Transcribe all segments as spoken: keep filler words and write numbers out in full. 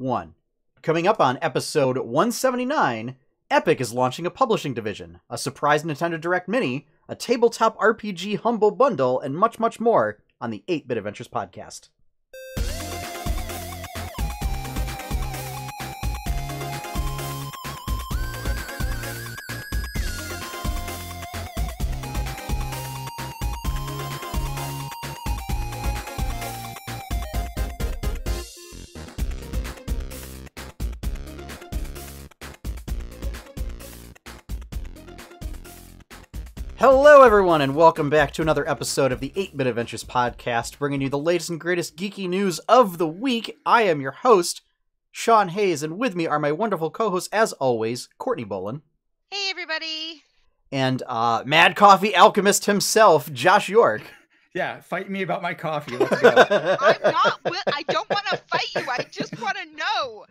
one. Coming up on episode one seventy-nine, Epic is launching a publishing division, a surprise Nintendo Direct Mini, a tabletop R P G Humble Bundle, and much, much more on the eight-Bit Adventures podcast. Hello everyone, and welcome back to another episode of the eight-Bit Adventures podcast, bringing you the latest and greatest geeky news of the week. I am your host, Sean Hayes, and with me are my wonderful co-hosts, as always, Courtney Bolin. Hey everybody! And uh, Mad Coffee Alchemist himself, Josh York. Yeah, fight me about my coffee, let's go. I'm not, I don't want to fight you, I just want to know,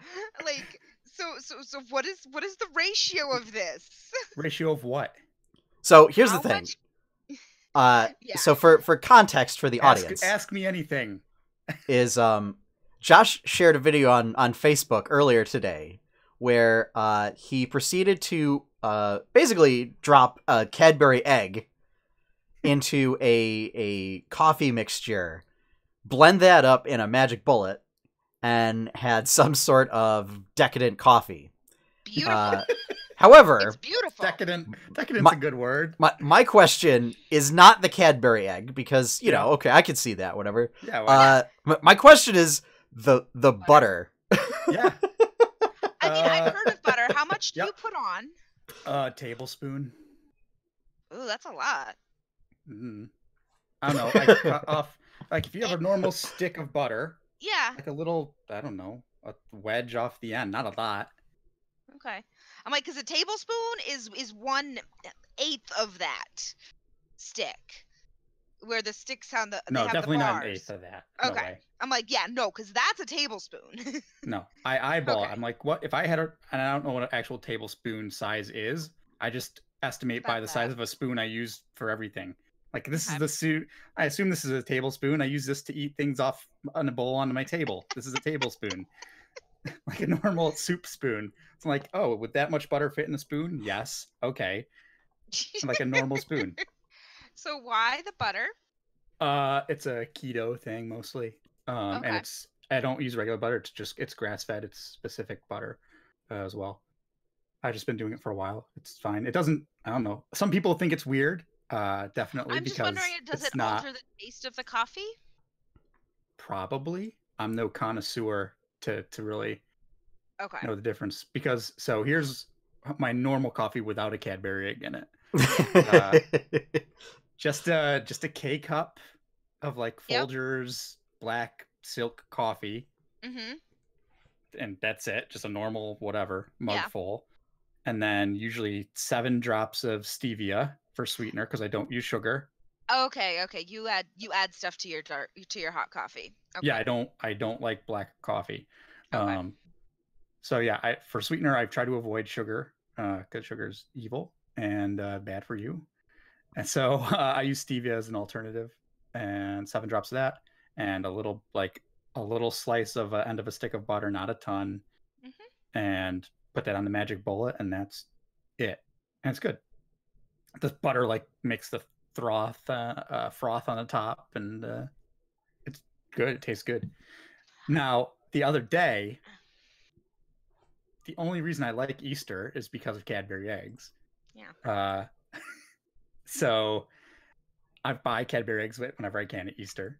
like, so, so, so what is, what is the ratio of this? Ratio of what? So here's How the thing. Uh, yeah. So for, for context for the ask, audience. Ask me anything. is um, Josh shared a video on, on Facebook earlier today where uh, he proceeded to uh, basically drop a Cadbury egg into a, a coffee mixture, blend that up in a Magic Bullet, and had some sort of decadent coffee. Beautiful. Uh, However, it's beautiful. Decadent, decadent's my, a good word. My, my question is not the Cadbury egg, because, you yeah. know, okay, I could see that, whatever. Yeah, well, uh, yeah. My question is the the butter. butter. Yeah. I mean, uh, I've heard of butter. How much do yep. you put on? A uh, tablespoon. Ooh, that's a lot. Mm-hmm. I don't know. Like, uh, off, like, if you have a normal stick of butter. Yeah. Like a little, I don't know, a wedge off the end. Not a lot. Okay. I'm like, because a tablespoon is is one eighth of that stick, where the sticks on the no, they have definitely the bars. Not an eighth of that. No okay, way. I'm like, yeah, no, because that's a tablespoon. No, I eyeball. Okay. I'm like, what if I had a? And I don't know what an actual tablespoon size is. I just estimate About by the that. size of a spoon I use for everything. Like this okay. is the suit. I assume this is a tablespoon. I use this to eat things off on a bowl onto my table. This is a tablespoon. Like a normal soup spoon. It's like, oh, would that much butter fit in a spoon? Yes. Okay. Like a normal spoon. So why the butter? Uh, it's a keto thing mostly. Um, okay. And it's, I don't use regular butter. It's just, it's grass fed. It's specific butter uh, as well. I've just been doing it for a while. It's fine. It doesn't, I don't know. Some people think it's weird. Uh, definitely. I'm just wondering, does it not... alter the taste of the coffee? Probably. I'm no connoisseur to to really okay. know the difference, because so here's my normal coffee without a Cadbury egg in it. uh, just a just a K cup of like Folgers yep. black silk coffee, mm-hmm. and that's it. Just a normal whatever mug yeah. full, and then usually seven drops of stevia for sweetener because I don't use sugar. Okay, okay. You add you add stuff to your dark to your hot coffee. Okay. Yeah, I don't I don't like black coffee. Okay. Um so yeah, I for sweetener I've tried to avoid sugar uh cuz sugar's evil and uh bad for you. And so uh, I use stevia as an alternative, and seven drops of that and a little like a little slice of a end of a stick of butter, not a ton. Mm-hmm. And put that on the Magic Bullet, and that's it. And it's good. The butter like makes the froth uh, uh froth on the top, and uh it's good. It tastes good. Now the other day, the only reason I like Easter is because of Cadbury eggs. Yeah. Uh so I buy Cadbury eggs whenever I can at Easter,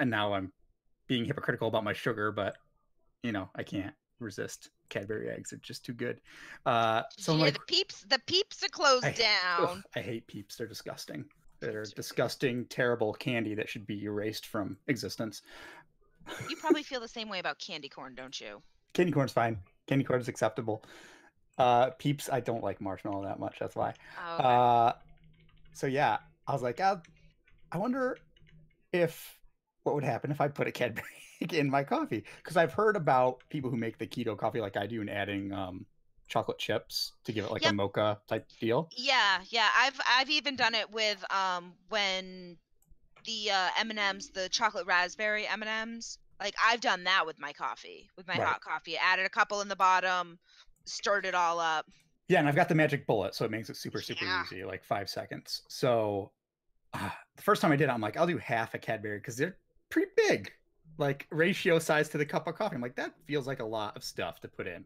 and now I'm being hypocritical about my sugar, but you know, I can't resist Cadbury eggs. Are just too good. Uh so yeah, like, the peeps the peeps are closed I, down ugh, I hate peeps. They're disgusting. They're disgusting, terrible candy that should be erased from existence. You probably feel the same way about candy corn, don't you? Candy corn's fine. Candy corn is acceptable. Uh peeps, I don't like marshmallow that much, that's why. Oh, okay. Uh so yeah, I was like, I, I wonder if what would happen if I put a Cadbury in my coffee, because I've heard about people who make the keto coffee like I do and adding um chocolate chips to give it like yep. a mocha type deal. Yeah, yeah, I've I've even done it with um when the uh M and M's, the chocolate raspberry M and M's. Like, I've done that with my coffee, with my right. hot coffee. Added a couple in the bottom, stirred it all up. Yeah, and I've got the Magic Bullet, so it makes it super, super yeah. easy, like five seconds. So uh, the first time I did it, I'm like, I'll do half a Cadbury because they're pretty big, like ratio size to the cup of coffee. I'm like, that feels like a lot of stuff to put in.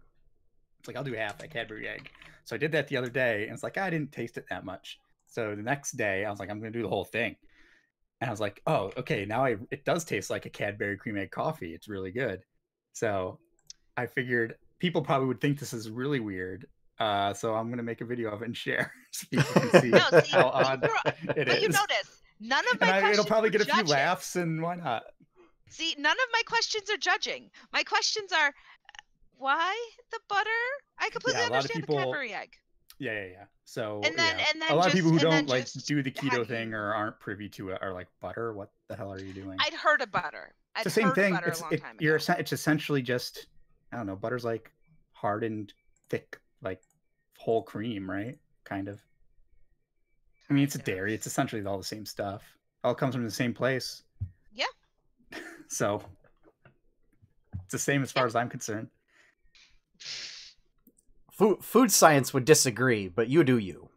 It's like, I'll do half a Cadbury egg. So I did that the other day, and it's like, I didn't taste it that much. So the next day, I was like, I'm going to do the whole thing. And I was like, oh, okay, now I, it does taste like a Cadbury cream egg coffee. It's really good. So I figured people probably would think this is really weird. Uh, so I'm going to make a video of it and share so people can see no, see, how odd it is. You notice, none of my and questions I, It'll probably get a judging. few laughs, and why not? See, none of my questions are judging. My questions are, why the butter? I completely yeah, understand people, the Cadbury egg. Yeah, yeah, yeah. So and then, yeah. and then a lot just, of people who don't like do the keto thing or aren't privy to it are like, butter? What the hell are you doing? I'd heard of butter. I'd it's the same thing. It's, it, you're, it's essentially just, I don't know, butter's like hardened, thick, like whole cream, right? Kind of. I mean, it's a dairy. It's essentially all the same stuff. It all comes from the same place. Yeah. So it's the same as far yeah. as I'm concerned. Food, food science would disagree, but you do you.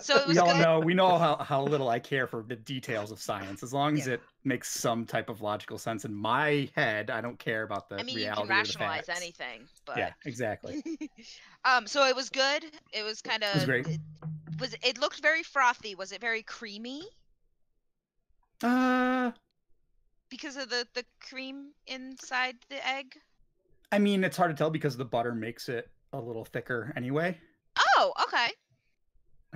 So it was we all good. know we know how, how little I care for the details of science. As long yeah. as it makes some type of logical sense in my head, I don't care about the. I mean, reality you can rationalize anything, but yeah, exactly. um, so it was good. It was kind of. It was great. It, was it looked very frothy? Was it very creamy? Uh. Because of the the cream inside the egg. I mean, it's hard to tell because the butter makes it a little thicker anyway. Oh, okay.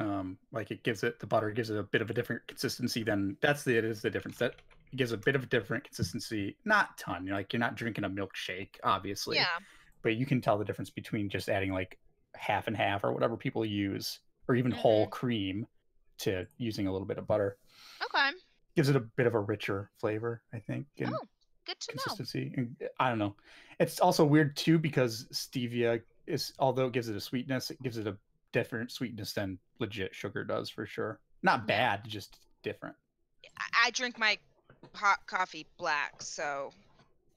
Um, like it gives it the butter gives it a bit of a different consistency than that's the it is the difference that it gives a bit of a different consistency, not ton. You know, like you're not drinking a milkshake, obviously. Yeah. But you can tell the difference between just adding like half and half or whatever people use, or even mm-hmm. whole cream, to using a little bit of butter. Okay. Gives it a bit of a richer flavor, I think. And, oh. Good to consistency. Know. I don't know. It's also weird too because stevia is, although it gives it a sweetness, it gives it a different sweetness than legit sugar does for sure. Not bad, just different. I drink my hot coffee black, so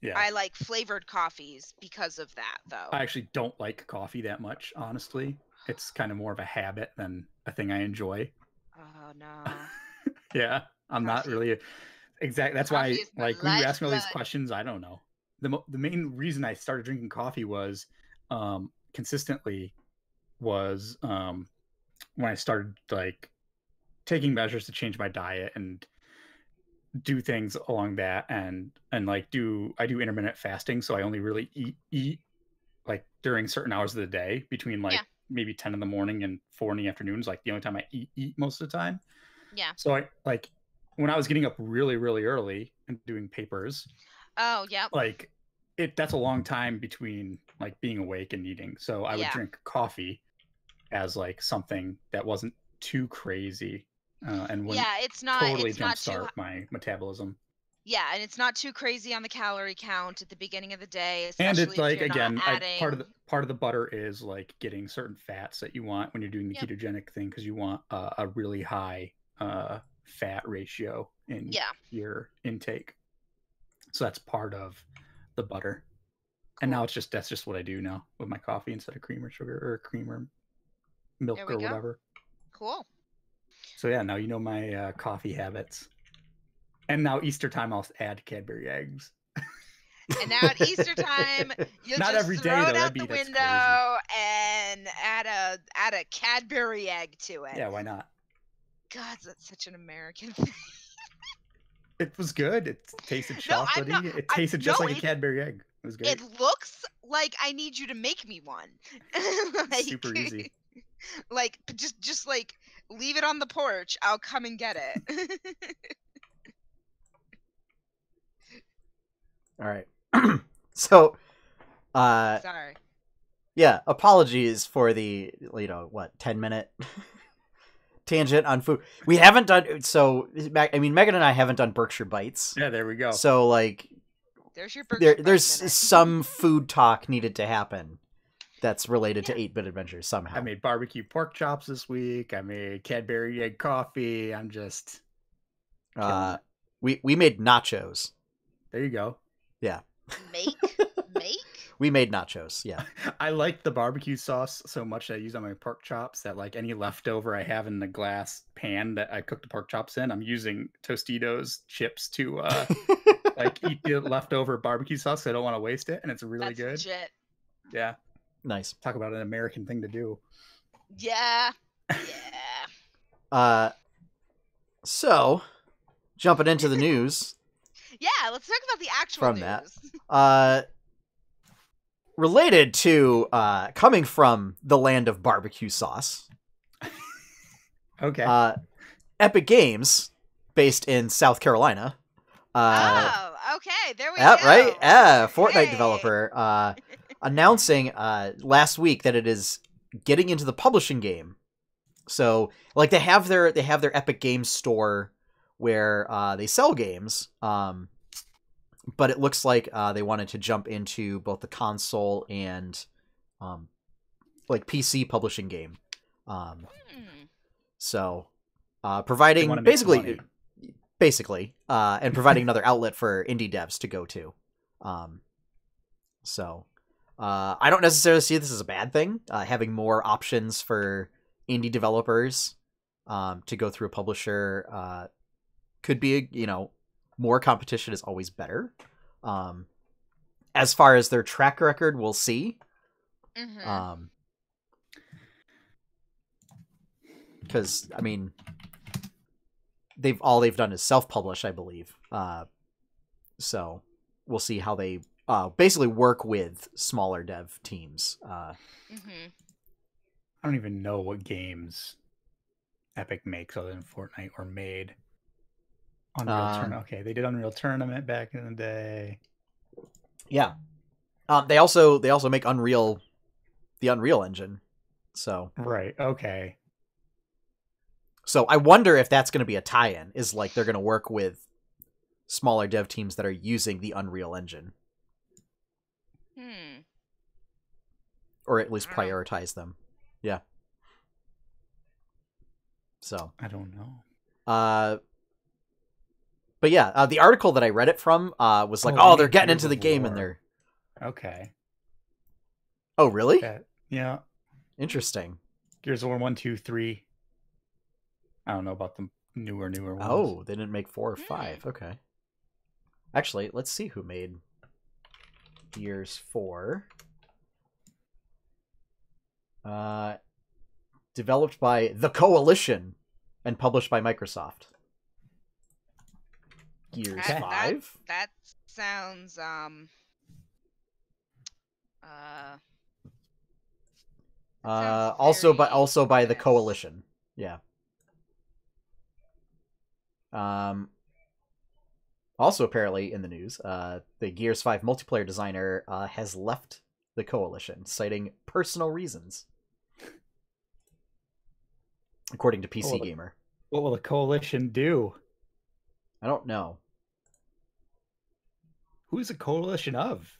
yeah. I like flavored coffees because of that, though. I actually don't like coffee that much, honestly. It's kind of more of a habit than a thing I enjoy. Oh no. yeah, I'm coffee. not really. A, Exactly. That's why, like, when you ask me all these questions, I don't know. The mo the main reason I started drinking coffee was, um, consistently, was um, when I started like taking measures to change my diet and do things along that, and and like do I do intermittent fasting, so I only really eat eat like during certain hours of the day, between like yeah. maybe ten in the morning and four in the afternoon is like the only time I eat eat most of the time. Yeah. So I like. When I was getting up really, really early and doing papers, oh yeah, like it that's a long time between like being awake and eating. So I would yeah. drink coffee as like something that wasn't too crazy uh, and wouldn't yeah, it's not, totally it's not jumpstart my metabolism. Yeah, and it's not too crazy on the calorie count at the beginning of the day. And it's like again, adding... I, part of the part of the butter is like getting certain fats that you want when you're doing the yep. ketogenic thing, because you want uh, a really high. Uh, fat ratio in yeah. your intake, so that's part of the butter. Cool. And now it's just that's just what I do now with my coffee instead of cream or sugar or cream or milk or go. whatever. Cool. So yeah, now you know my uh, coffee habits, and now Easter time I'll add Cadbury eggs. And now at Easter time, you'll Not just every throw day, it though. out be, the window and add a add a Cadbury egg to it. Yeah, why not? God, that's such an American thing. It was good. It tasted chocolatey. No, it tasted I, just no, like it, a Cadbury egg. It was good. It looks like I need you to make me one. Like, super easy. Like just, just like leave it on the porch. I'll come and get it. All right. So, uh, sorry. Yeah, apologies for the you know what ten minute. Tangent on food. We haven't done so. I mean, Megan and I haven't done Berkshire Bites. Yeah, there we go. So like, there's your Berkshire there, there's some food talk needed to happen that's related yeah. to eight bit Adventures somehow. I made barbecue pork chops this week. I made Cadbury egg coffee. I'm just. Uh, we we made nachos. There you go. Yeah. Make? Make? We made nachos, yeah. I like the barbecue sauce so much that I use on my pork chops that, like, any leftover I have in the glass pan that I cook the pork chops in, I'm using Tostitos chips to, uh, like, eat the leftover barbecue sauce so I don't want to waste it, and it's really good. That's legit. Yeah. Nice. Talk about an American thing to do. Yeah. Yeah. uh, so, jumping into the news. Yeah, let's talk about the actual from news. From that. Uh... Related to, uh, coming from the land of barbecue sauce. Okay. Uh, Epic Games, based in South Carolina. Uh, oh, okay. There we yeah, go. Right? Yeah, Fortnite hey. developer uh, announcing uh, last week that it is getting into the publishing game. So, like, they have their they have their Epic Games store where uh, they sell games. Um But it looks like uh, they wanted to jump into both the console and, um, like, P C publishing game. Um, mm. So, uh, providing basically, basically, uh, and providing another outlet for indie devs to go to. Um, so, uh, I don't necessarily see this as a bad thing. Uh, having more options for indie developers um, to go through a publisher uh, could be, a, you know. More competition is always better. Um, as far as their track record, we'll see. Mm-hmm. Um, because I mean, they've all they've done is self-publish, I believe. Uh, so we'll see how they uh, basically work with smaller dev teams. Uh, mm-hmm. I don't even know what games Epic makes other than Fortnite or made. Unreal um, Tournament. Okay, they did Unreal Tournament back in the day. Yeah, um, they also they also make Unreal, the Unreal Engine. So right, okay. So I wonder if that's going to be a tie-in. Is like they're going to work with smaller dev teams that are using the Unreal Engine, hmm, or at least prioritize them. Yeah. So I don't know. Uh. But yeah, uh, the article that I read it from uh, was like, oh, oh they're getting into the game and they're... Okay. Oh, really? That, yeah. Interesting. Gears of War one, two, three. I don't know about the newer, newer ones. Oh, they didn't make four or five. Okay. Actually, let's see who made Gears four. Uh, developed by The Coalition and published by Microsoft. Gears that, five. That, that sounds um uh, that sounds uh also by also by the Coalition. Yeah. Um also apparently in the news, uh the Gears five multiplayer designer uh has left the Coalition, citing personal reasons. According to P C what Gamer. The, what will the Coalition do? I don't know. Who is the Coalition of?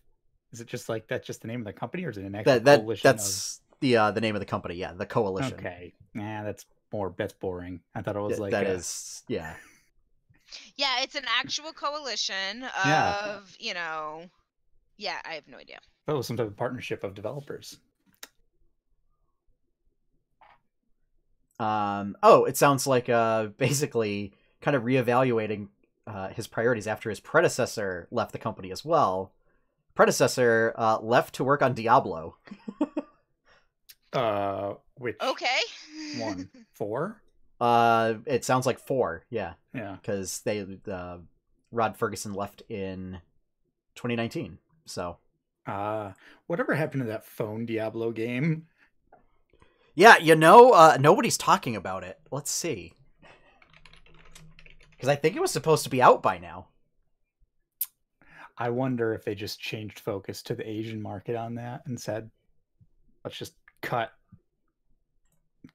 Is it just like that's just the name of the company, or is it an actual that, that, coalition? That's of... the uh, the name of the company. Yeah, the Coalition. Okay, nah, that's more that's boring. I thought it was Th like that a... is yeah. Yeah, it's an actual coalition of yeah. you know, yeah. I have no idea. Oh, some type of partnership of developers. Um. Oh, it sounds like uh basically. Kind of reevaluating uh, his priorities after his predecessor left the company as well. Predecessor uh, left to work on Diablo. uh, which okay, one four. Uh, it sounds like four. Yeah, yeah. Because they uh, Rod Ferguson left in twenty nineteen. So, uh, whatever happened to that phone Diablo game? Yeah, you know, uh, nobody's talking about it. Let's see. Because I think it was supposed to be out by now. I wonder if they just changed focus to the Asian market on that and said, let's just cut,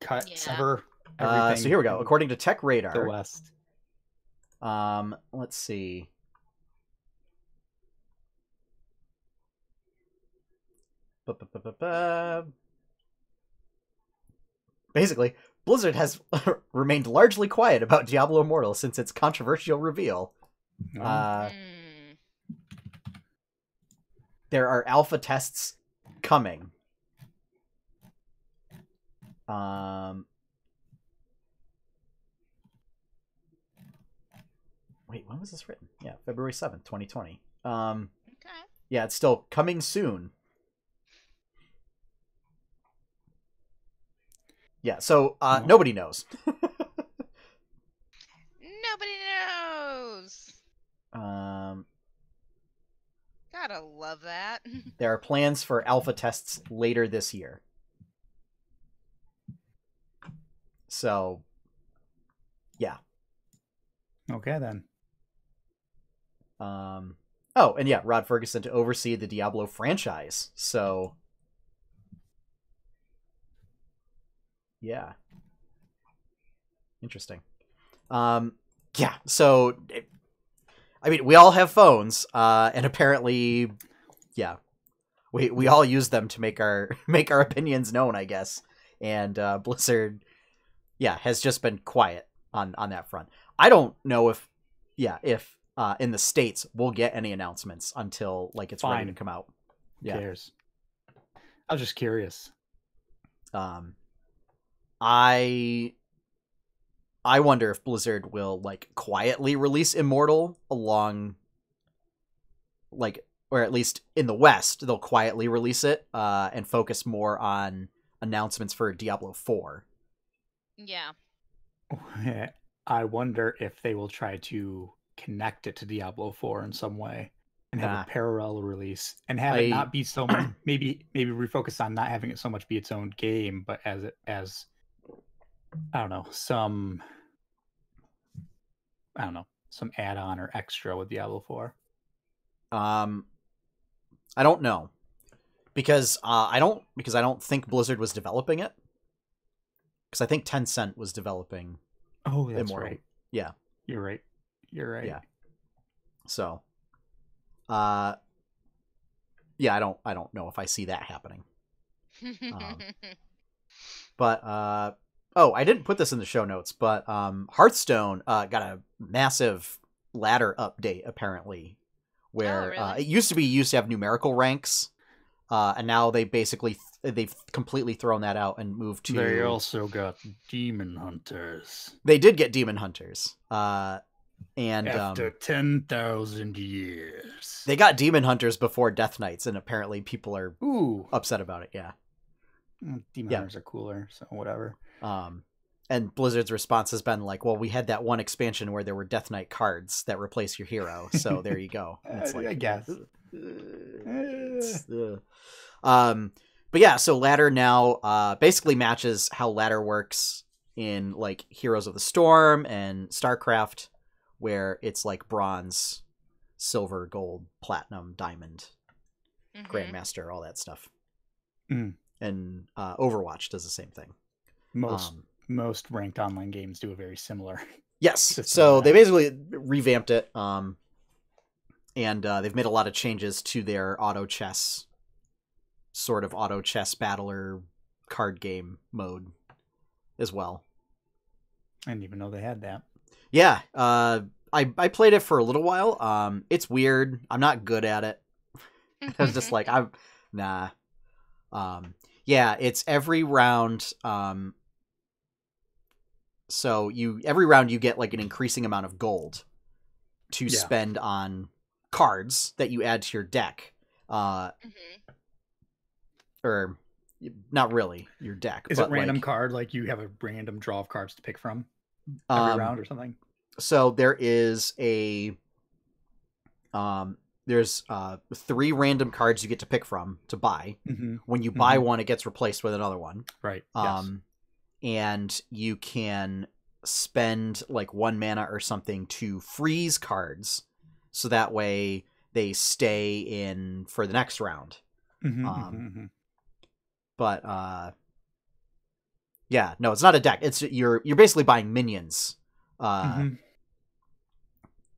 cut, yeah. sever everything. Uh, so here we go. According to Tech Radar, the West. Um, let's see. Ba -ba -ba -ba -ba. Basically. Blizzard has remained largely quiet about Diablo Immortal since its controversial reveal. Oh. Uh, mm. there are alpha tests coming. Um, wait, when was this written? Yeah, February seventh, twenty twenty. Um, okay. Yeah, it's still coming soon. Yeah, so uh, no. nobody knows. Nobody knows. Um, Gotta love that. There are plans for alpha tests later this year. So, yeah. Okay, then. Um, oh, and yeah, Rod Ferguson to oversee the Diablo franchise. So, yeah. Interesting. Um, yeah, so, it, I mean, we all have phones, uh, and apparently, yeah, we we all use them to make our make our opinions known, I guess. And uh, Blizzard... yeah, has just been quiet on, on that front. I don't know if, yeah, if uh, in the States we'll get any announcements until, like, it's Fine. ready to come out. Yeah. Who cares? I was just curious. Um, I, I wonder if Blizzard will, like, quietly release Immortal along, like, or at least in the West, they'll quietly release it uh, and focus more on announcements for Diablo four. Yeah. I wonder if they will try to connect it to Diablo four in some way and have nah. a parallel release and have I... it not be so much, maybe maybe refocus on not having it so much be its own game, but as it as I don't know, some I don't know, some add-on or extra with Diablo four. Um I don't know. Because uh I don't because I don't think Blizzard was developing it. Because I think Tencent was developing. Oh, that's Immortal. Right. Yeah, you're right. You're right. Yeah. So, uh, yeah, I don't, I don't know if I see that happening. Um, but uh, oh, I didn't put this in the show notes, but um, Hearthstone uh, got a massive ladder update apparently, where oh, really? uh, it used to be you used to have numerical ranks. Uh, and now they basically th they've completely thrown that out and moved to. They also got Demon Hunters. They did get Demon Hunters. Uh, and after um, ten thousand years, they got Demon Hunters before Death Knights, and apparently people are Ooh. upset about it. Yeah, Demon yeah. Hunters are cooler, so whatever. Um, and Blizzard's response has been like, "Well, we had that one expansion where there were Death Knight cards that replace your hero, so there you go." It's like, I guess. Um, but yeah, so ladder now uh, basically matches how ladder works in like Heroes of the Storm and StarCraft, where it's like bronze, silver, gold, platinum, diamond, mm-hmm. grandmaster, all that stuff. Mm. And uh, Overwatch does the same thing. Most um, most ranked online games do a very similar. Yes, so they basically revamped it. Um, And uh, they've made a lot of changes to their auto chess, sort of auto chess battler card game mode as well. I didn't even know they had that. Yeah. Uh, I, I played it for a little while. Um, it's weird. I'm not good at it. I was just like, I'm nah. Um, yeah, it's every round. Um, so you every round you get like an increasing amount of gold to yeah. spend on cards that you add to your deck, uh, mm-hmm. or not really your deck. Is but it random like, card? Like you have a random draw of cards to pick from every um, round or something. So there is a, um, there's uh three random cards you get to pick from to buy. Mm-hmm. When you buy mm-hmm. one, it gets replaced with another one. Right. Um, yes. And you can spend like one mana or something to freeze cards. So that way they stay in for the next round. Mm-hmm, um, mm-hmm. But uh, yeah, no, it's not a deck. It's you're you're basically buying minions uh, mm-hmm.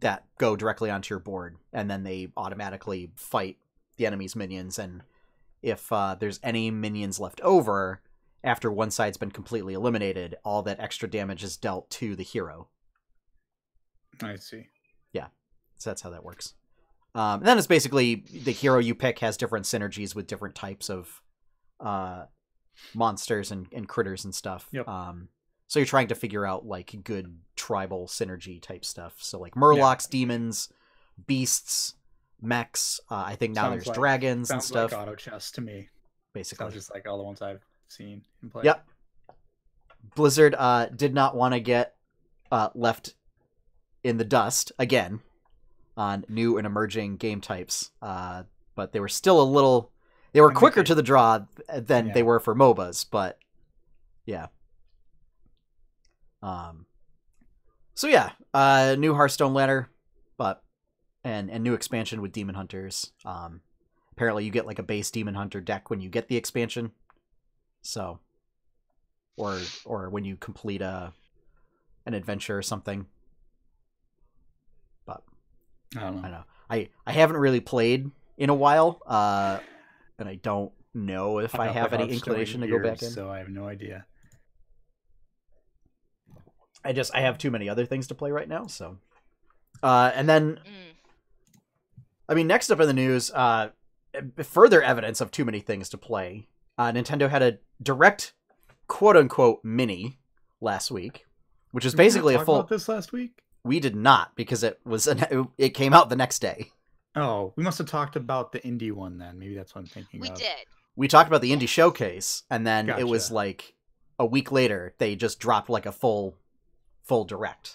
that go directly onto your board, and then they automatically fight the enemy's minions. And if uh, there's any minions left over after one side's been completely eliminated, all that extra damage is dealt to the hero. I see. So that's how that works. Um, and then it's basically the hero you pick has different synergies with different types of uh, monsters and, and critters and stuff. Yep. Um, so you're trying to figure out like good tribal synergy type stuff. So like Murlocs, yeah. demons, beasts, mechs. Uh, I think now sounds there's like, dragons and stuff. Sounds like auto chess to me. Basically. Sounds just like all the ones I've seen and played. Yep. Blizzard uh, did not want to get uh, left in the dust again on new and emerging game types, uh, but they were still a little... They were quicker to the draw than yeah. they were for MOBAs, but yeah. Um. So yeah, uh, new Hearthstone ladder, but and and new expansion with Demon Hunters. Um, apparently, you get like a base Demon Hunter deck when you get the expansion, so or or when you complete a an adventure or something. But I don't know. I know. I I haven't really played in a while. Uh. And I don't know if I, I have any inclination years, to go back in. So I have no idea. I just, I have too many other things to play right now. So, uh, and then, mm. I mean, next up in the news, uh, further evidence of too many things to play. Uh, Nintendo had a direct, quote unquote, mini last week, which is did basically we talk a full. About this last week? We did not, because it was an, it came out the next day. Oh, we must have talked about the indie one then. Maybe that's what I'm thinking we of. We did. We talked about the indie showcase, and then gotcha. It was like a week later, they just dropped like a full full direct.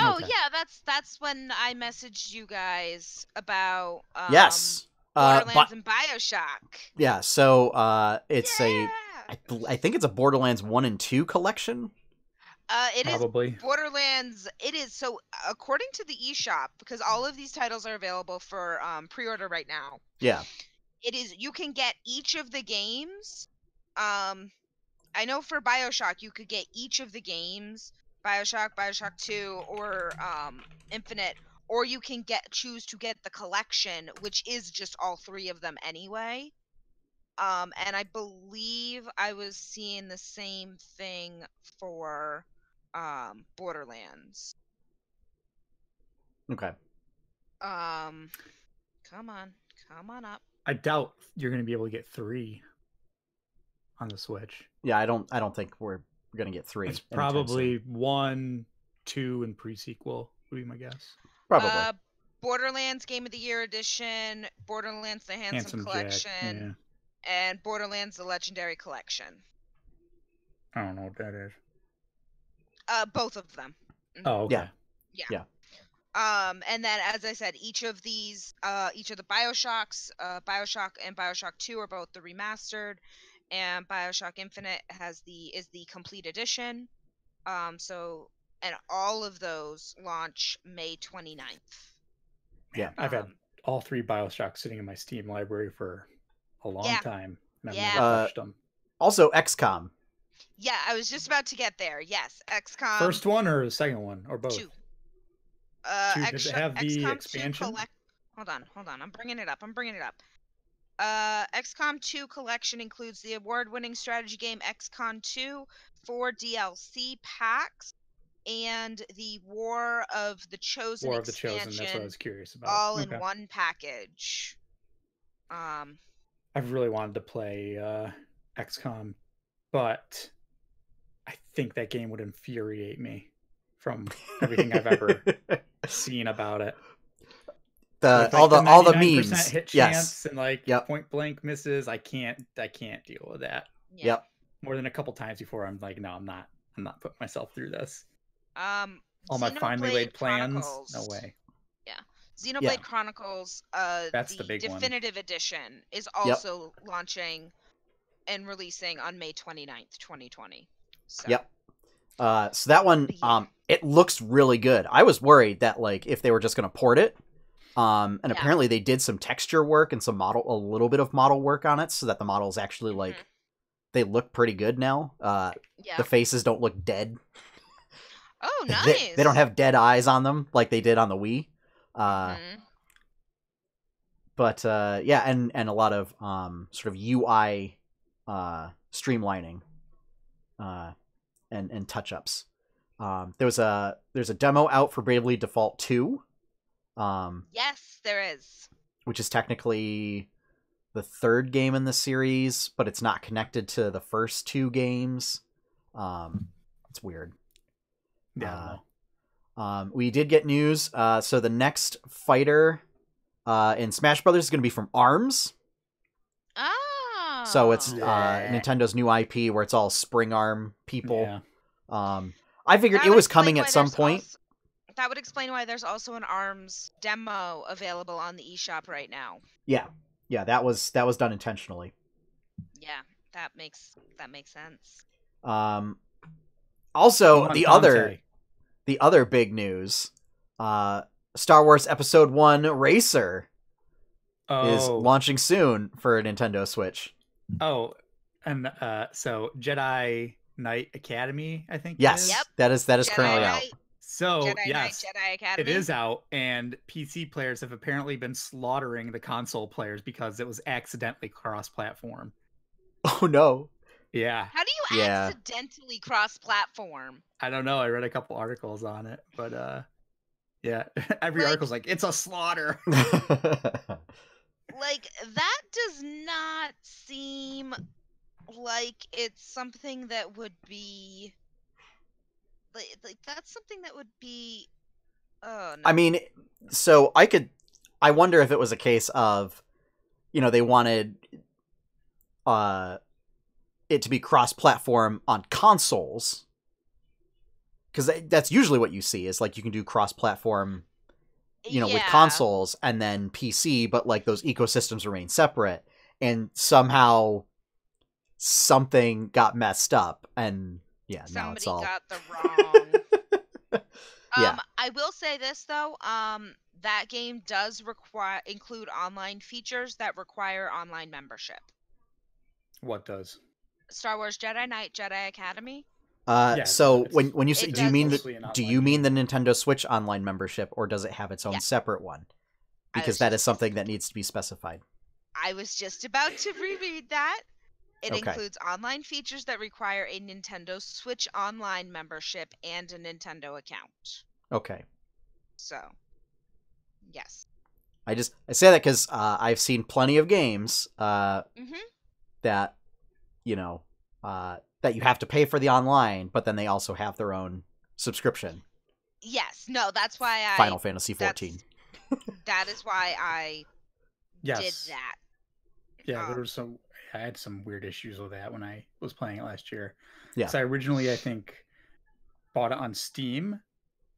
Oh, okay. Yeah, that's that's when I messaged you guys about um, yes. uh, Borderlands uh, and BioShock. Yeah, so uh, it's yeah. a, I, I think it's a Borderlands one and two collection. Uh, it Probably. Is Borderlands. It is. So according to the eShop, because all of these titles are available for um, pre-order right now. Yeah. It is. You can get each of the games. Um, I know for BioShock, you could get each of the games, BioShock, BioShock two, or um, Infinite, or you can get choose to get the collection, which is just all three of them anyway. Um, and I believe I was seeing the same thing for... Um, Borderlands. Okay. Um, come on, come on up. I doubt you're going to be able to get three on the Switch. Yeah, I don't. I don't think we're going to get three. It's probably one, two, and pre-sequel would be my guess. Probably. Uh, Borderlands Game of the Year Edition, Borderlands the Handsome, Handsome Collection, yeah. and Borderlands the Legendary Collection. I don't know what that is. Uh, both of them. Oh, okay. Yeah. Yeah. Yeah. Um, and then, as I said, each of these, uh, each of the BioShocks, uh, BioShock and BioShock two are both the remastered, and BioShock Infinite has the is the complete edition. Um, so, and all of those launch May twenty-ninth. Yeah, I've um, had all three BioShocks sitting in my Steam library for a long yeah. time. And I've yeah. never uh, touched them. Also, X COM. Yeah, I was just about to get there. Yes, X COM. First one or the second one or both? Two. Uh, two. Does it have the X COM expansion? Collect- hold on, hold on. I'm bringing it up. I'm bringing it up. Uh, X COM two collection includes the award-winning strategy game X COM two, four D L C packs, and the War of the Chosen War of the Chosen. That's what I was curious about. All okay. in one package. Um, I've really wanted to play uh, X COM, but I think that game would infuriate me from everything I've ever seen about it. The like all the, the all the memes, hit chance yes, and like yep. point blank misses. I can't, I can't deal with that. Yep. More than a couple times before, I'm like, no, I'm not, I'm not putting myself through this. Um, all my Xenoblade finely laid plans, Chronicles. No way. Yeah, Xenoblade yeah. Chronicles. Uh, that's the, the big definitive one. Edition is also yep. launching. And releasing on May twenty-ninth, twenty twenty. So. Yep. Uh, so that one, um, it looks really good. I was worried that like if they were just going to port it, um, and yeah. apparently they did some texture work and some model, a little bit of model work on it, so that the models actually like mm-hmm. they look pretty good now. Uh, yeah. The faces don't look dead. Oh, nice. they, they don't have dead eyes on them like they did on the Wii. Uh, mm-hmm. But uh, yeah, and and a lot of um, sort of U I. Uh, streamlining uh, and and touch ups. Um, there was a there's a demo out for Bravely Default two Um, yes, there is. Which is technically the third game in the series, but it's not connected to the first two games. Um, it's weird. Yeah. Uh, um, we did get news. Uh, so the next fighter uh, in Smash Brothers is going to be from Arms. Oh. So it's yeah. uh, Nintendo's new I P where it's all Spring Arm people. Yeah. Um, I figured that it was coming at some point. Also, that would explain why there's also an ARMS demo available on the eShop right now. Yeah. Yeah, that was that was done intentionally. Yeah, that makes that makes sense. Um, also, the other the other big news, uh, Star Wars Episode One Racer oh. is launching soon for Nintendo Switch. Oh, and uh, so Jedi Knight Academy, I think. Yes, is. Yep. that is that is Jedi currently Knight. out. So Jedi yes, Knight, Jedi Academy. It is out, and P C players have apparently been slaughtering the console players because it was accidentally cross-platform. Oh no! Yeah. How do you yeah. accidentally cross-platform? I don't know. I read a couple articles on it, but uh, yeah, every like, article's like it's a slaughter. Like that does not seem like it's something that would be. Like, like that's something that would be oh no. I mean so I could I wonder if it was a case of you know they wanted uh it to be cross-platform on consoles, because that's usually what you see is like you can do cross-platform you know yeah. with consoles and then P C, but like those ecosystems remain separate, and somehow something got messed up and Yeah, Somebody now it's all... got the wrong. um, yeah. I will say this though, um, that game does require include online features that require online membership. What does? Star Wars Jedi Knight, Jedi Academy. Uh, yeah, so when when you say, do you mean the, do you mean the Nintendo Switch online membership, or does it have its own yeah. separate one? Because that is something that needs to be specified. I was just about to reread that. It okay. includes online features that require a Nintendo Switch Online membership and a Nintendo account. Okay. So, yes. I just I say that because uh, I've seen plenty of games uh, mm-hmm. that, you know, uh, that you have to pay for the online, but then they also have their own subscription. Yes. No, that's why I... Final Fantasy fourteen. That is why I yes. did that. Yeah, um, there was some... I had some weird issues with that when I was playing it last year. Yeah. So I originally, I think, bought it on Steam.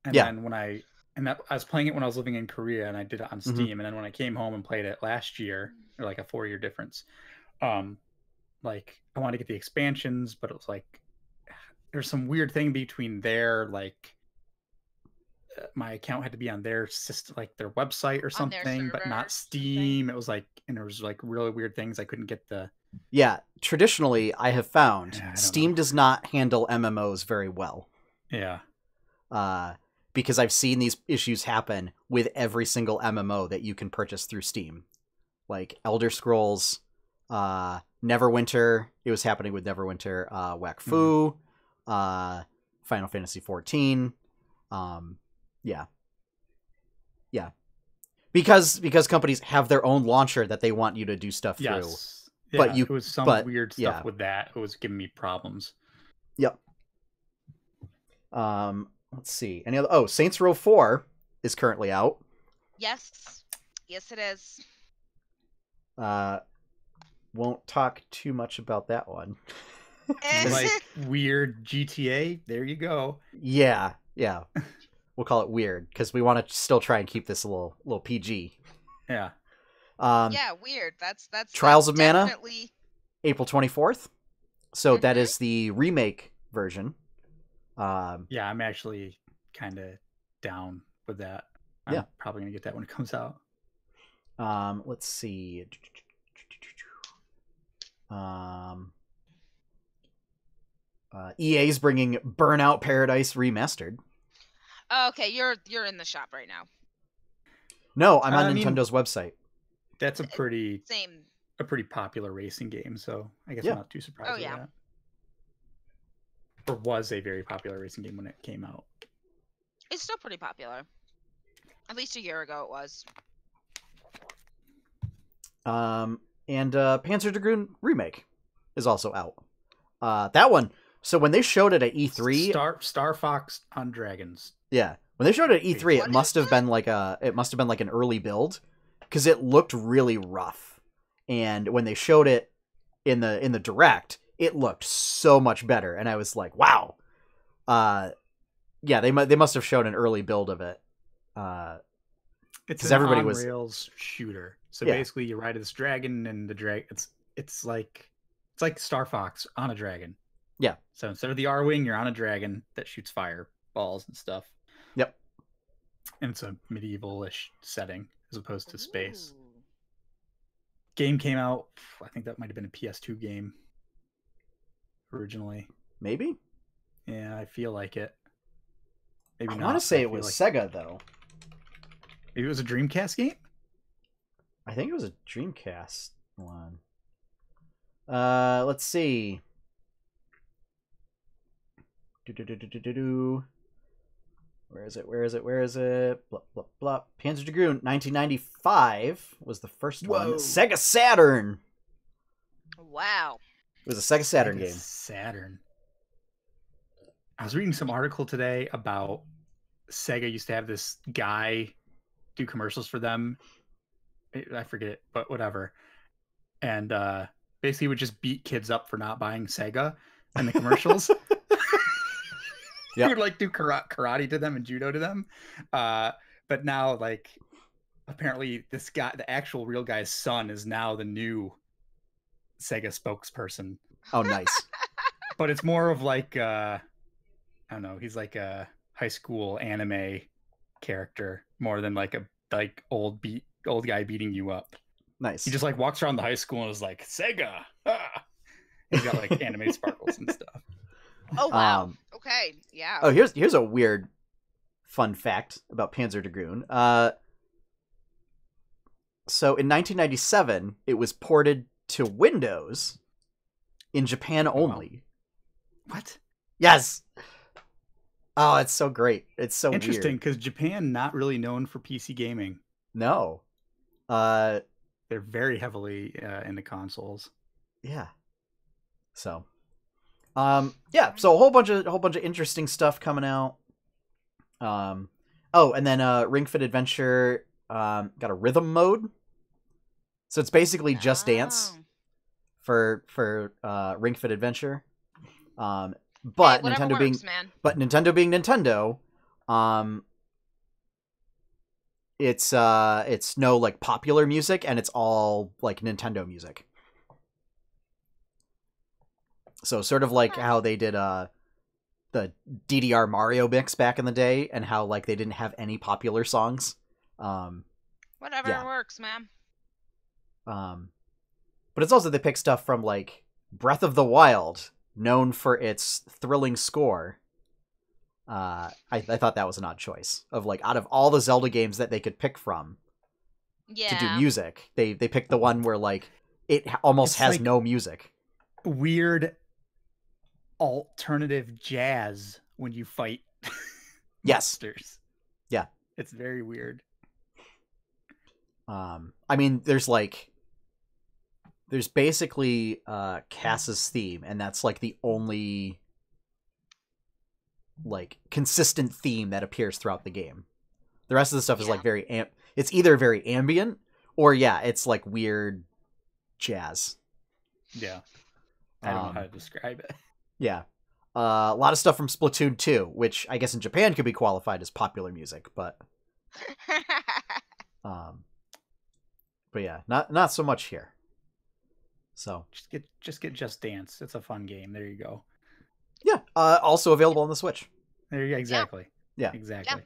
And yeah. then when I, and that, I was playing it when I was living in Korea, and I did it on Steam. Mm-hmm. And then when I came home and played it last year, or like a four year difference, um, like I wanted to get the expansions, but it was like, there's some weird thing between there. Like my account had to be on their system, like their website or something, but not Steam. Thing. It was like, and there was like really weird things. I couldn't get the, Yeah, traditionally, I have found yeah, I Steam know. does not handle M M Os very well. Yeah. Uh, because I've seen these issues happen with every single M M O that you can purchase through Steam. Like Elder Scrolls, uh, Neverwinter, it was happening with Neverwinter, uh, Whack Fu, mm-hmm. uh, Final Fantasy fourteen. Um, yeah. Yeah. Because, because companies have their own launcher that they want you to do stuff yes. through. Yeah, but you, it was some but, weird stuff yeah. with that. It was giving me problems. Yep. Um, let's see. Any other? Oh, Saints Row four is currently out. Yes, yes, it is. Uh, won't talk too much about that one. Like weird G T A. There you go. Yeah, yeah. We'll call it weird because we want to still try and keep this a little, little P G. Yeah. Um, yeah, weird. That's that's Trials that's of Mana, definitely... April twenty-fourth. So mm-hmm. that is the remake version. Um, yeah, I'm actually kind of down with that. I'm yeah. probably gonna get that when it comes out. Um, let's see. Um, uh, E A's bringing Burnout Paradise Remastered. Oh, okay, you're you're in the shop right now. No, I'm on I Nintendo's mean... website. That's a pretty Same. a pretty popular racing game, so I guess yeah. I'm not too surprised. Oh yeah, by that. Or was a very popular racing game when it came out. It's still pretty popular. At least a year ago it was. Um, and uh, Panzer Dragoon Remake is also out. Uh, that one. So when they showed it at E three, Star Star Fox on Dragons. Yeah, when they showed it at E three, what it must have that? been like a it must have been like an early build, because it looked really rough. And when they showed it in the in the direct, it looked so much better. And I was like, wow. Uh, yeah, they mu they must have shown an early build of it. Uh, it's an everybody on was... rails shooter. So yeah. Basically, you ride this dragon, and the drag it's it's like it's like Star Fox on a dragon. Yeah. So instead of the R-Wing, you're on a dragon that shoots fireballs and stuff. Yep. And it's a medieval-ish setting as opposed to space. Ooh. Game came out, I think that might have been a P S two game originally. Maybe? Yeah, I feel like it. Maybe I not. I want to say it was like Sega, it. though. Maybe it was a Dreamcast game? I think it was a Dreamcast one. Uh, let's see. Do, do, do, do, do, do. Where is it? Where is it? Where is it? Blah, blah, blah. Panzer Dragoon, nineteen ninety-five was the first Whoa. one. Sega Saturn. Wow. It was a Sega Saturn Sega game. Saturn. I was reading some article today about Sega used to have this guy do commercials for them. I forget it, but whatever. And uh, basically would just beat kids up for not buying Sega in the commercials. Yep. He would like do karate to them and judo to them, uh, but now like apparently this guy, the actual real guy's son, is now the new Sega spokesperson. Oh, nice! But it's more of like uh, I don't know. He's like a high school anime character more than like a like old beat old guy beating you up. Nice. He just like walks around the high school and is like Sega. Ah! He's got like anime sparkles and stuff. Oh wow! Um, okay, yeah. Oh, here's here's a weird, fun fact about Panzer Dragoon. Uh, so in nineteen ninety-seven, it was ported to Windows, in Japan only. Wow. What? Yes. Oh, it's so great. It's so interesting because Japan not really known for P C gaming. No. Uh, they're very heavily uh, into consoles. Yeah. So. Um, yeah, so a whole bunch of a whole bunch of interesting stuff coming out. Um, oh, and then uh, Ring Fit Adventure um, got a rhythm mode, so it's basically oh. Just Dance for for uh, Ring Fit Adventure. Um, but hey, Nintendo works, being man. but Nintendo being Nintendo, um, it's uh, it's no like popular music, and it's all like Nintendo music. So sort of like how they did uh, the D D R Mario mix back in the day, and how like they didn't have any popular songs. Um, Whatever yeah. works, man. Um, but it's also they pick stuff from like Breath of the Wild, known for its thrilling score. Uh, I, I thought that was an odd choice of like out of all the Zelda games that they could pick from yeah. to do music, they they picked the one where like it almost it's has like no music. Weird. Alternative jazz when you fight yes monsters. Yeah, it's very weird. um I mean, there's like there's basically uh Cass's theme, and that's like the only like consistent theme that appears throughout the game. The rest of the stuff is yeah. like very amp it's either very ambient or yeah it's like weird jazz. Yeah, I don't um, know how to describe it. Yeah. Uh, a lot of stuff from Splatoon two, which I guess in Japan could be qualified as popular music, but um, but yeah, not not so much here. So just get just get Just Dance. It's a fun game. There you go. Yeah. Uh, also available on the Switch. There you go. Exactly. Yeah. yeah. Exactly. Yeah.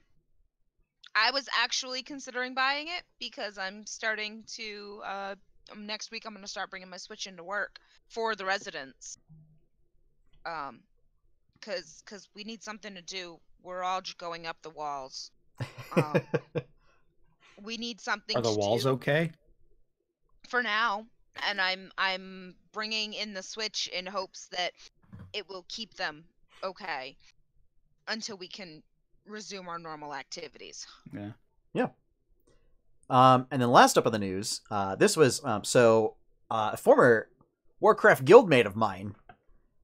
I was actually considering buying it because I'm starting to. Uh, next week, I'm going to start bringing my Switch into work for the residents. Um, cause, cause we need something to do. We're all just going up the walls. Um, we need something. Are the to walls do okay? For now, and I'm I'm bringing in the Switch in hopes that it will keep them okay until we can resume our normal activities. Yeah. Yeah. Um, and then last up on the news, uh, this was, um, so uh, a former Warcraft guildmate of mine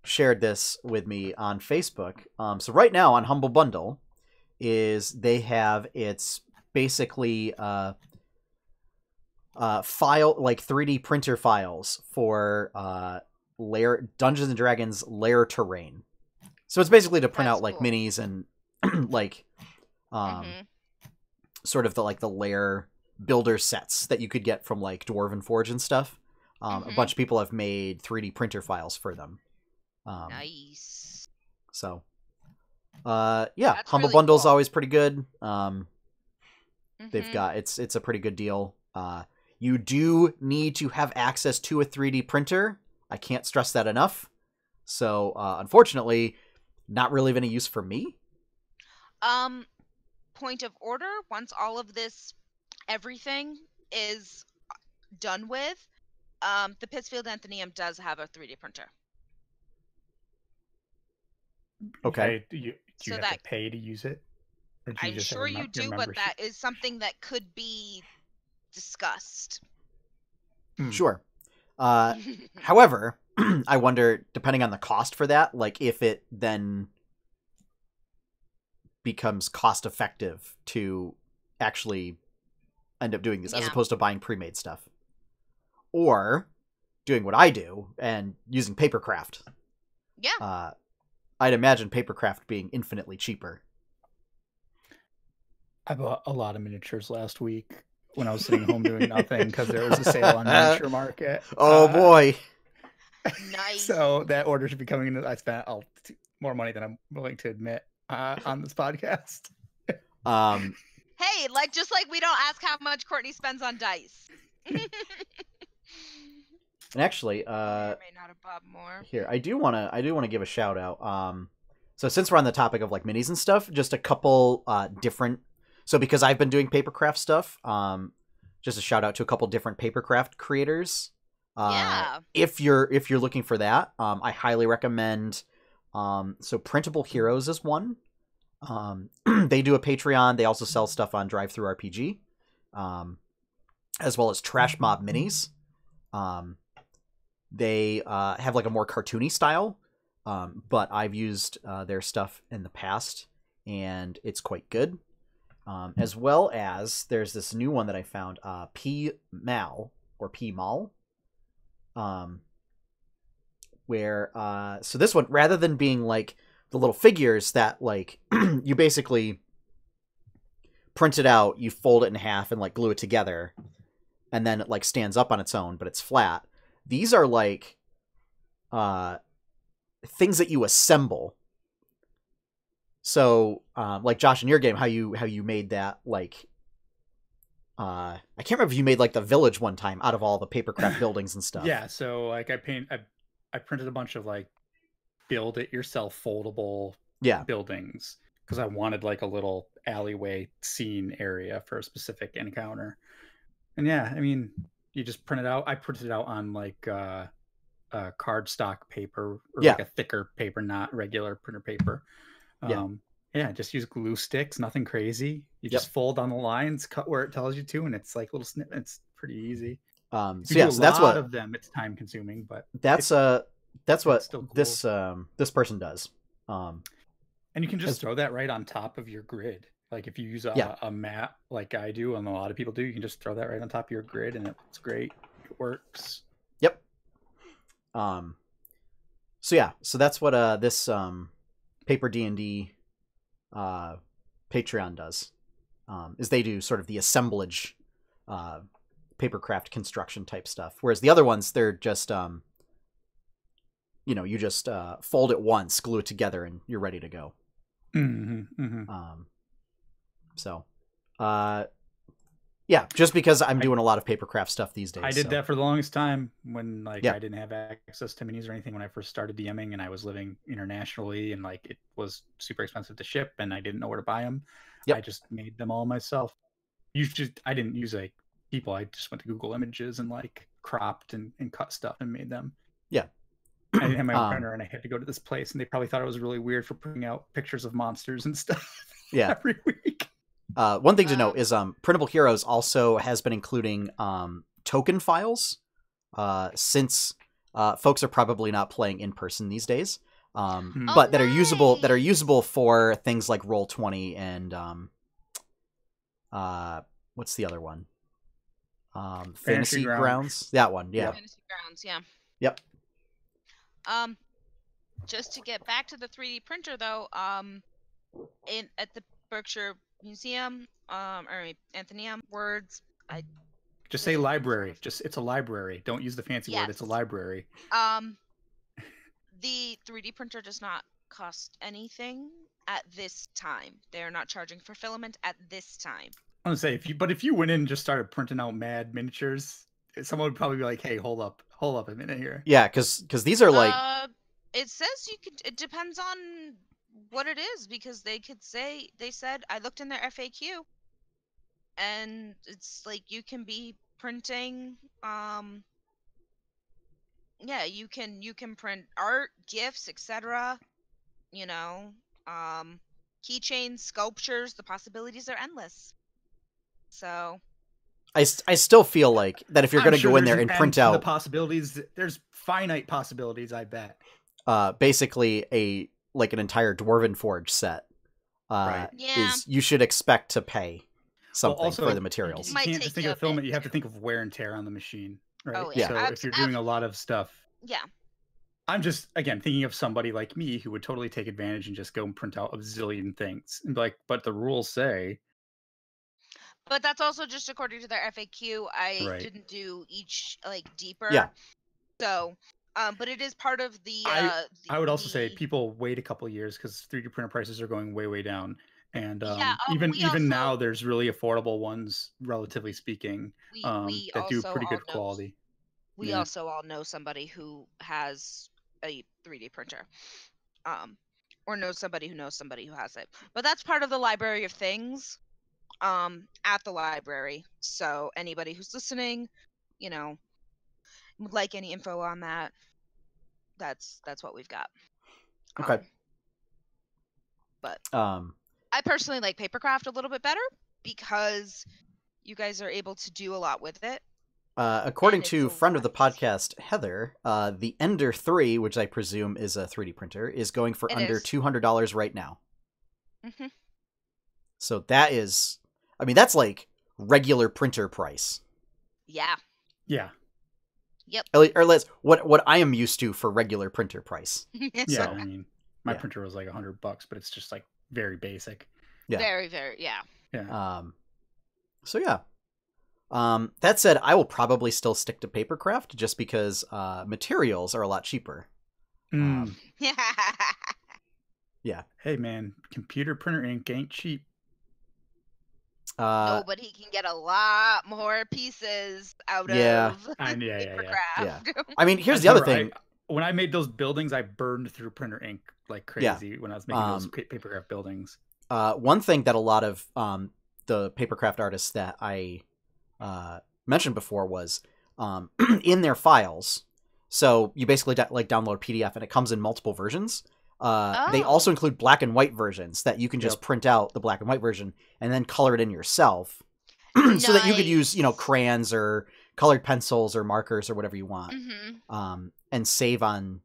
shared this with me on Facebook. Um, so right now on Humble Bundle is they have, it's basically uh, uh, file, like three D printer files for uh, layer Dungeons and Dragons lair terrain. So it's basically to print That's out like cool. minis and like um, mm-hmm. sort of the like the lair builder sets that you could get from like Dwarven Forge and stuff. Um, mm-hmm. A bunch of people have made three D printer files for them. Um, nice. So, uh, yeah, That's Humble really Bundle's cool. always pretty good. Um, mm-hmm. They've got it's it's a pretty good deal. Uh, you do need to have access to a three D printer. I can't stress that enough. So, uh, unfortunately, not really of any use for me. Um, point of order: once all of this. Everything is done with. Um, the Pittsfield Athenaeum does have a three D printer. Okay. Do you, do you so have that, to pay to use it? Or do you I'm just sure you do, but that is something that could be discussed. Mm. Sure. Uh, however, I wonder, depending on the cost for that, like if it then becomes cost effective to actually end up doing this, yeah. as opposed to buying pre-made stuff, or doing what I do and using papercraft. Yeah, uh, I'd imagine papercraft being infinitely cheaper. I bought a lot of miniatures last week when I was sitting home doing nothing because there was a sale on miniature market. Oh uh, boy! Nice. So that order should be coming in. I spent I'll, more money than I'm willing to admit uh, on this podcast. um. Hey, like just like we don't ask how much Courtney spends on dice. And actually, uh, may not have bought more. Here, I do want to I do want to give a shout out. Um, so since we're on the topic of like minis and stuff, just a couple uh, different. So because I've been doing papercraft stuff, um, just a shout out to a couple different papercraft creators. Uh, yeah. If you're if you're looking for that, um, I highly recommend. Um, so Printable Heroes is one. Um, they do a Patreon. They also sell stuff on Drive Through R P G, um, as well as Trash Mob Minis. Um, they, uh, have like a more cartoony style. Um, but I've used, uh, their stuff in the past and it's quite good. Um, as well as there's this new one that I found, uh, P Mal or P Mal, um, where, uh, so this one, rather than being like, the little figures that like you basically print it out, you fold it in half and like glue it together and then it like stands up on its own, but it's flat. These are like, uh, things that you assemble. So, um, like Josh, in your game, how you, how you made that, like, uh, I can't remember if you made like the village one time out of all the papercraft buildings and stuff. Yeah. So like I paint, I, I printed a bunch of like, build it yourself foldable yeah. buildings because I wanted like a little alleyway scene area for a specific encounter. And yeah, I mean, you just print it out. I printed it out on like uh, uh, cardstock paper or yeah. like a thicker paper, not regular printer paper. Um, yeah. yeah, just use glue sticks, nothing crazy. You yep. just fold on the lines, cut where it tells you to, and it's like little snippets. Pretty easy. Um, so yeah, so that's what of them. It's time consuming, but that's a. Uh... That's what cool. this um this person does. Um, and you can just throw that right on top of your grid. Like if you use a, yeah. a map like I do and a lot of people do, you can just throw that right on top of your grid and it looks great. It works. Yep. Um so yeah, so that's what uh this um Paper D and D uh Patreon does. Um is they do sort of the assemblage uh papercraft construction type stuff. Whereas the other ones, they're just um you know, you just uh, fold it once, glue it together, and you're ready to go. Mm-hmm, mm-hmm. Um, so, uh, yeah, just because I'm I, doing a lot of papercraft stuff these days. I did so. that for the longest time when, like, yeah. I didn't have access to minis or anything when I first started DMing, and I was living internationally, and, like, it was super expensive to ship, and I didn't know where to buy them. Yep. I just made them all myself. You just, I didn't use, like, people. I just went to Google Images and, like, cropped and, and cut stuff and made them. Yeah. I didn't have my um, printer and I had to go to this place and they probably thought it was really weird for putting out pictures of monsters and stuff yeah. every week. Uh, one thing to note is um, Printable Heroes also has been including um, token files uh, since uh, folks are probably not playing in person these days, um, mm-hmm. but oh, that nice. are usable that are usable for things like Roll twenty and um, uh, what's the other one? Um, Fantasy Grounds. Grounds. That one, yeah. Fantasy Grounds, yeah. Yep. Um, just to get back to the three D printer though, um, in at the Berkshire Museum, um, or Athenaeum, words. I just say library. Just it's a library. Don't use the fancy yes. word. It's a library. Um, the three D printer does not cost anything at this time. They are not charging for filament at this time. I'm gonna say if you, but if you went in and just started printing out mad miniatures, someone would probably be like, "Hey, hold up, hold up a minute here." Yeah, because because these are like. Uh, it says you could. It depends on. What it is, because they could say they said I looked in their F A Q, and it's like you can be printing, um, yeah, you can you can print art, gifts, et cetera. You know, um, keychains, sculptures. The possibilities are endless. So, I I still feel like that if you're going to go in there and print out the possibilities, there's finite possibilities. I bet. Uh, basically a. like an entire Dwarven Forge set uh, right. yeah. is you should expect to pay something well, also, for the materials. You can't just think of filament. You have to think of wear and tear on the machine, right? Oh, yeah. So I've, if you're doing I've, a lot of stuff. Yeah. I'm just, again, thinking of somebody like me who would totally take advantage and just go and print out a zillion things. And be like, but the rules say. But that's also just according to their F A Q. I right. didn't do each like deeper. Yeah. So. Um, but it is part of the, uh, I, the... I would also say people wait a couple of years because three D printer prices are going way, way down. And um, yeah, um, even even also... now, there's really affordable ones, relatively speaking, we, um, we that do pretty good know... quality. We yeah. also all know somebody who has a three D printer um, or knows somebody who knows somebody who has it. But that's part of the library of things um, at the library. So anybody who's listening, you know, would like any info on that, that's that's what we've got. Okay. Um, but um, I personally like Papercraft a little bit better because you guys are able to do a lot with it. Uh, according to friend of the podcast, Heather, uh, the Ender three, which I presume is a three D printer, is going for under two hundred dollars right now. Mm-hmm. So that is, I mean, that's like regular printer price. Yeah. Yeah. Yep. Or less what what I am used to for regular printer price. Yeah, so, I mean, my yeah. printer was like a hundred bucks, but it's just like very basic. Yeah. Very, very, yeah. Yeah. Um. So yeah. Um. That said, I will probably still stick to Papercraft just because uh, materials are a lot cheaper. Mm. Um, yeah. Yeah. Hey man, computer printer ink ain't cheap. Uh, no, but he can get a lot more pieces out yeah. of I, yeah, paper yeah, yeah. craft. Yeah. I mean, here's the other thing. I, when I made those buildings, I burned through printer ink like crazy yeah. when I was making um, those Papercraft buildings. Uh, one thing that a lot of um, the Papercraft artists that I uh, mentioned before was um, in their files. So you basically like download a P D F and it comes in multiple versions. Uh, oh. They also include black and white versions that you can just yep. print out the black and white version and then color it in yourself nice. So that you could use, you know, crayons or colored pencils or markers or whatever you want mm-hmm. um, and save on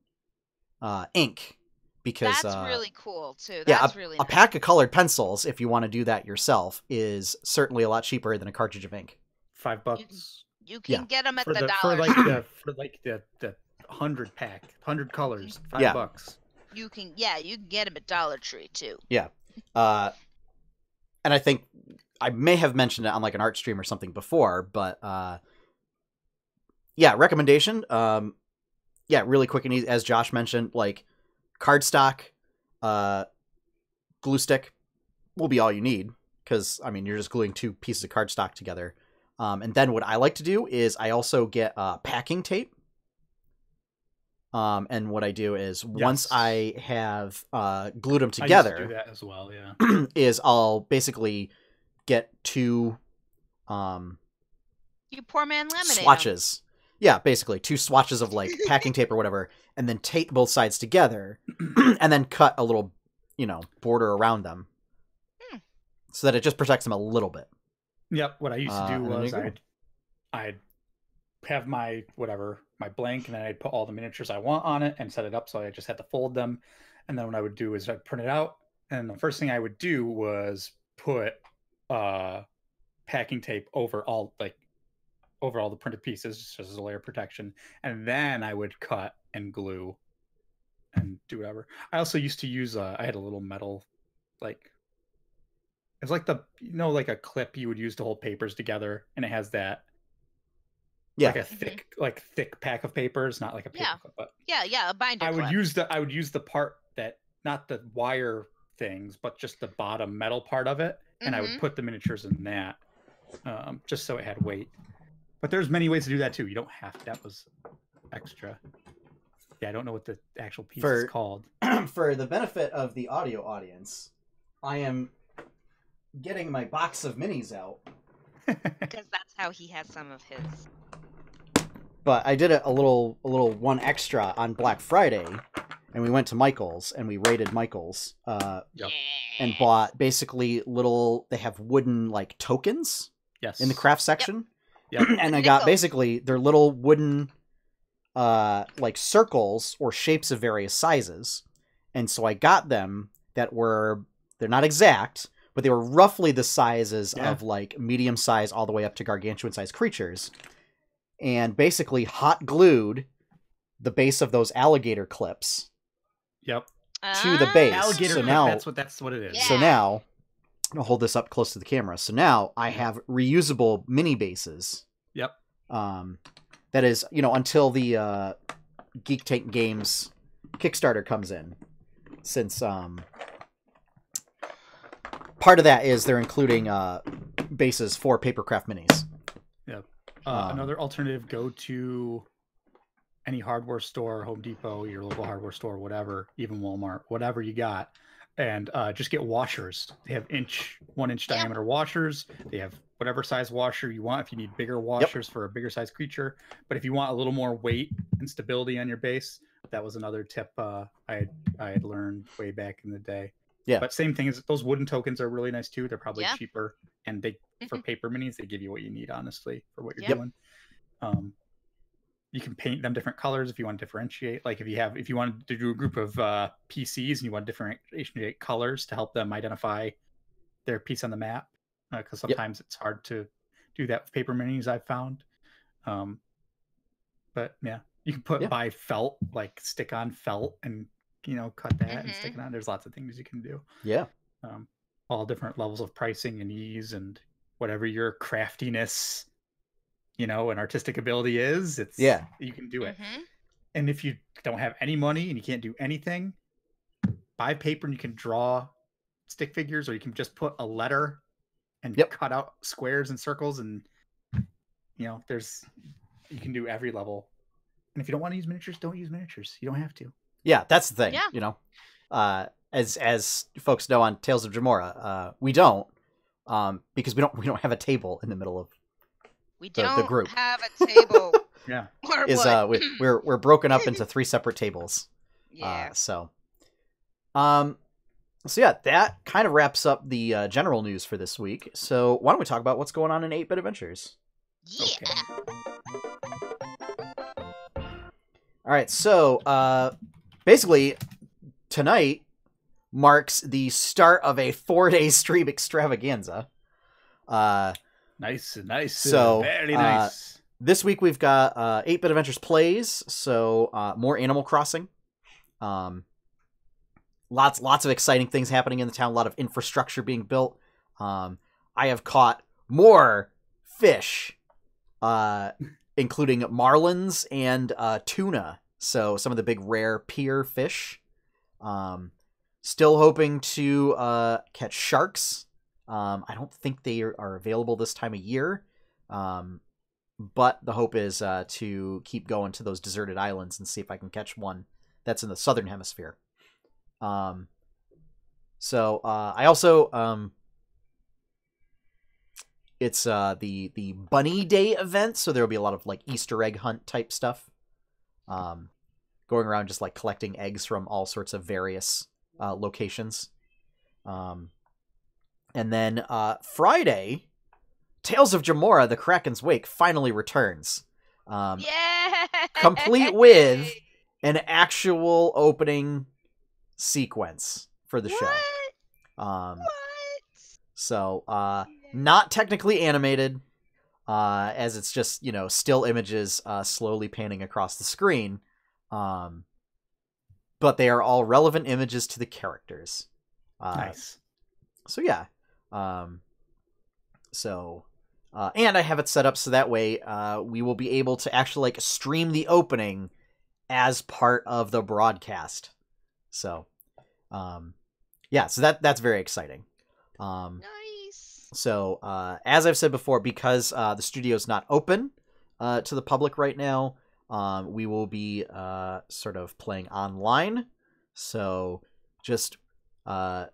uh, ink because that's uh, really cool too. That's yeah, a, really nice. A pack of colored pencils, if you want to do that yourself, is certainly a lot cheaper than a cartridge of ink. Five bucks. You, you can yeah. get them at for the, the dollar. For like the, for like the, the hundred pack, hundred colors, five yeah. bucks. You can, yeah, you can get them at Dollar Tree, too. Yeah. Uh, and I think I may have mentioned it on, like, an art stream or something before, but, uh, yeah, recommendation. Um, yeah, really quick and easy, as Josh mentioned, like, cardstock, uh, glue stick will be all you need, because, I mean, you're just gluing two pieces of cardstock together. Um, and then what I like to do is I also get uh, packing tape. Um, and what I do is yes. once I have uh, glued them together, I used to do that as well, yeah. is I'll basically get two um, you poor man lemonade swatches. Yeah, basically two swatches of like packing tape or whatever, and then tape both sides together, and then cut a little, you know, border around them. Hmm. so that it just protects them a little bit. Yep. What I used to do uh, was I'd, I'd have my whatever, my blank, and then I'd put all the miniatures I want on it and set it up so I just had to fold them. And then what I would do is I'd print it out. And the first thing I would do was put uh, packing tape over all, like, over all the printed pieces, just as a layer of protection. And then I would cut and glue and do whatever. I also used to use, a, I had a little metal, like, it's like the, you know, like a clip you would use to hold papers together. And it has that, yeah, like a thick, mm-hmm. like thick pack of papers, not like a paper yeah. clip. But yeah, yeah, a binder I clip. would use the, I would use the part that, not the wire things, but just the bottom metal part of it. Mm-hmm. And I would put the miniatures in that, um, just so it had weight. But there's many ways to do that too. You don't have to. That was extra. Yeah, I don't know what the actual piece for, is called. For the benefit of the audio audience, I am getting my box of minis out. Because that's how he has some of his. But I did a little, a little one extra on Black Friday, and we went to Michael's and we raided Michael's, uh, yep. and bought basically little. They have wooden like tokens. Yes. In the craft section. Yep. Yep. And I got basically their little wooden uh, like circles or shapes of various sizes. And so I got them that were, they're not exact, but they were roughly the sizes yeah. of like medium size all the way up to gargantuan size creatures. And basically hot glued the base of those alligator clips. Yep. To the base. Alligator so clip, now, that's what, that's what it is. Yeah. So now... I'll hold this up close to the camera. So now I have reusable mini bases. Yep. Um, that is, you know, until the uh, Geek Tank Games Kickstarter comes in. Since um, part of that is they're including uh, bases for Papercraft minis. Yep. Uh, um, another alternative, go to any hardware store, Home Depot, your local hardware store, whatever, even Walmart, whatever you got. And uh, just get washers. They have inch, one inch yep. diameter washers. They have whatever size washer you want. If you need bigger washers yep. for a bigger size creature, but if you want a little more weight and stability on your base, that was another tip uh, I had, I had learned way back in the day. Yeah. But same thing is those wooden tokens are really nice too. They're probably yeah. cheaper, and they mm-hmm. for paper minis they give you what you need honestly for what you're yep. doing. Um, you can paint them different colors if you want to differentiate. Like if you have, if you wanted to do a group of uh, P Cs and you want to differentiate colors to help them identify their piece on the map, because uh, sometimes yep. it's hard to do that with paper minis I've found. Um, but yeah, you can put yep. buy felt, like stick on felt, and you know cut that mm-hmm. and stick it on. There's lots of things you can do. Yeah, um, all different levels of pricing and ease and whatever your craftiness. You know, an artistic ability is, it's yeah, you can do it. Mm-hmm. And if you don't have any money and you can't do anything, buy paper and you can draw stick figures, or you can just put a letter and yep. cut out squares and circles, and you know, there's you can do every level. And if you don't want to use miniatures, don't use miniatures. You don't have to. Yeah, that's the thing. Yeah. You know, uh, as as folks know on Tales of Jemmora, uh, we don't um, because we don't we don't have a table in the middle of. We the, don't the group. have a table. yeah, is uh, we, we're we're broken up into three separate tables. Yeah. Uh, so, um, so yeah, that kind of wraps up the uh, general news for this week. So why don't we talk about what's going on in eight-Bit Adventures? Yeah. Okay. All right. So, uh, basically, tonight marks the start of a four-day stream extravaganza. Uh. Nice, nice, so, very nice. Uh, this week we've got uh, eight-Bit Adventures plays, so uh, more Animal Crossing. Um, lots, lots of exciting things happening in the town. A lot of infrastructure being built. Um, I have caught more fish, uh, including marlins and uh, tuna. So some of the big rare pier fish. Um, still hoping to uh, catch sharks. Um, I don't think they are available this time of year, um, but the hope is uh, to keep going to those deserted islands and see if I can catch one that's in the southern hemisphere. Um, so uh, I also um, it's uh, the the Bunny Day event, so there will be a lot of like Easter egg hunt type stuff, um, going around just like collecting eggs from all sorts of various uh, locations. Um, And then uh, Friday, Tales of Jemmora, The Kraken's Wake, finally returns. Um, yeah! Complete with an actual opening sequence for the what? show. Um, what? So, uh, not technically animated, uh, as it's just, you know, still images uh, slowly panning across the screen. Um, but they are all relevant images to the characters. Uh, nice. So, yeah. Um, so, uh, and I have it set up so that way uh, we will be able to actually, like, stream the opening as part of the broadcast. So, um, yeah, so that that's very exciting. Um, nice. So, uh, as I've said before, because uh, the studio's not open uh, to the public right now, um, we will be uh, sort of playing online. So, just uh,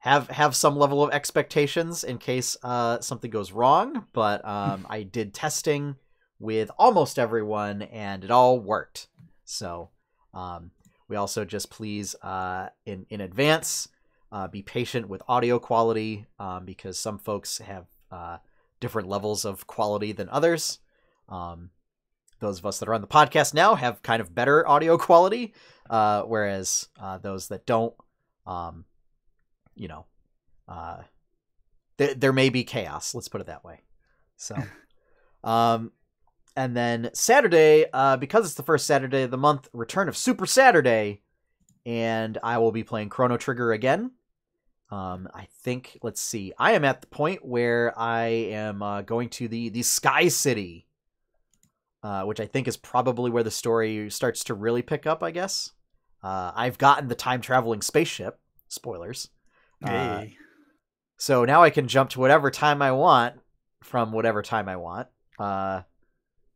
have have some level of expectations in case uh, something goes wrong. But um, I did testing with almost everyone, and it all worked. So, um, we also just please uh, in in advance. Uh, be patient with audio quality, um, because some folks have uh, different levels of quality than others. Um, those of us that are on the podcast now have kind of better audio quality, uh, whereas uh, those that don't, um, you know, uh, th- there may be chaos. Let's put it that way. So, um, and then Saturday, uh, because it's the first Saturday of the month, return of Super Saturday, and I will be playing Chrono Trigger again. Um, I think, let's see, I am at the point where I am uh, going to the, the Sky City, uh, which I think is probably where the story starts to really pick up, I guess. Uh, I've gotten the time-traveling spaceship. Spoilers. Hey. Uh, so now I can jump to whatever time I want from whatever time I want. Uh,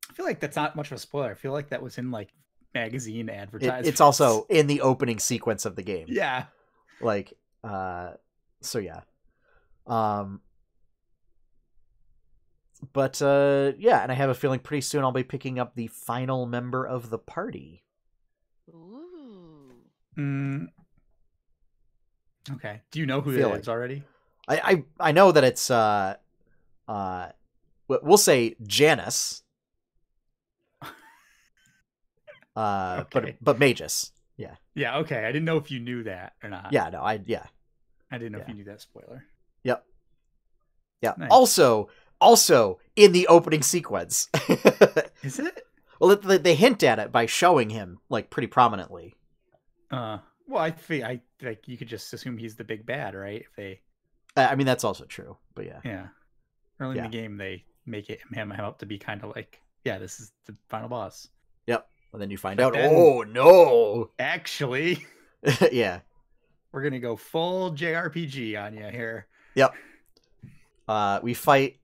I feel like that's not much of a spoiler. I feel like that was in, like, magazine advertisements. It, it's also in the opening sequence of the game. Yeah. Like, uh, so yeah. Um, but, uh, yeah, and I have a feeling pretty soon I'll be picking up the final member of the party. Ooh. Mm. Okay. Do you know who that like, is already? I, I, I know that it's, uh, uh, we'll say Janice. Uh, okay. but, but Magus. Yeah. Yeah. Okay. I didn't know if you knew that or not. Yeah, no, I, yeah. I didn't know yeah. if you knew that spoiler. Yep. Yeah. Nice. Also, also in the opening sequence. Is it? Well, they, they hint at it by showing him like pretty prominently. Uh, well, I think I like you could just assume he's the big bad, right? If they, uh, I mean, that's also true, but yeah. Yeah. Early yeah. in the game, they make it him out to be kind of like, yeah, this is the final boss. Yep. And then you find but out, then, oh, no. Actually. Yeah. We're going to go full J R P G on you here. Yep. Uh, we fight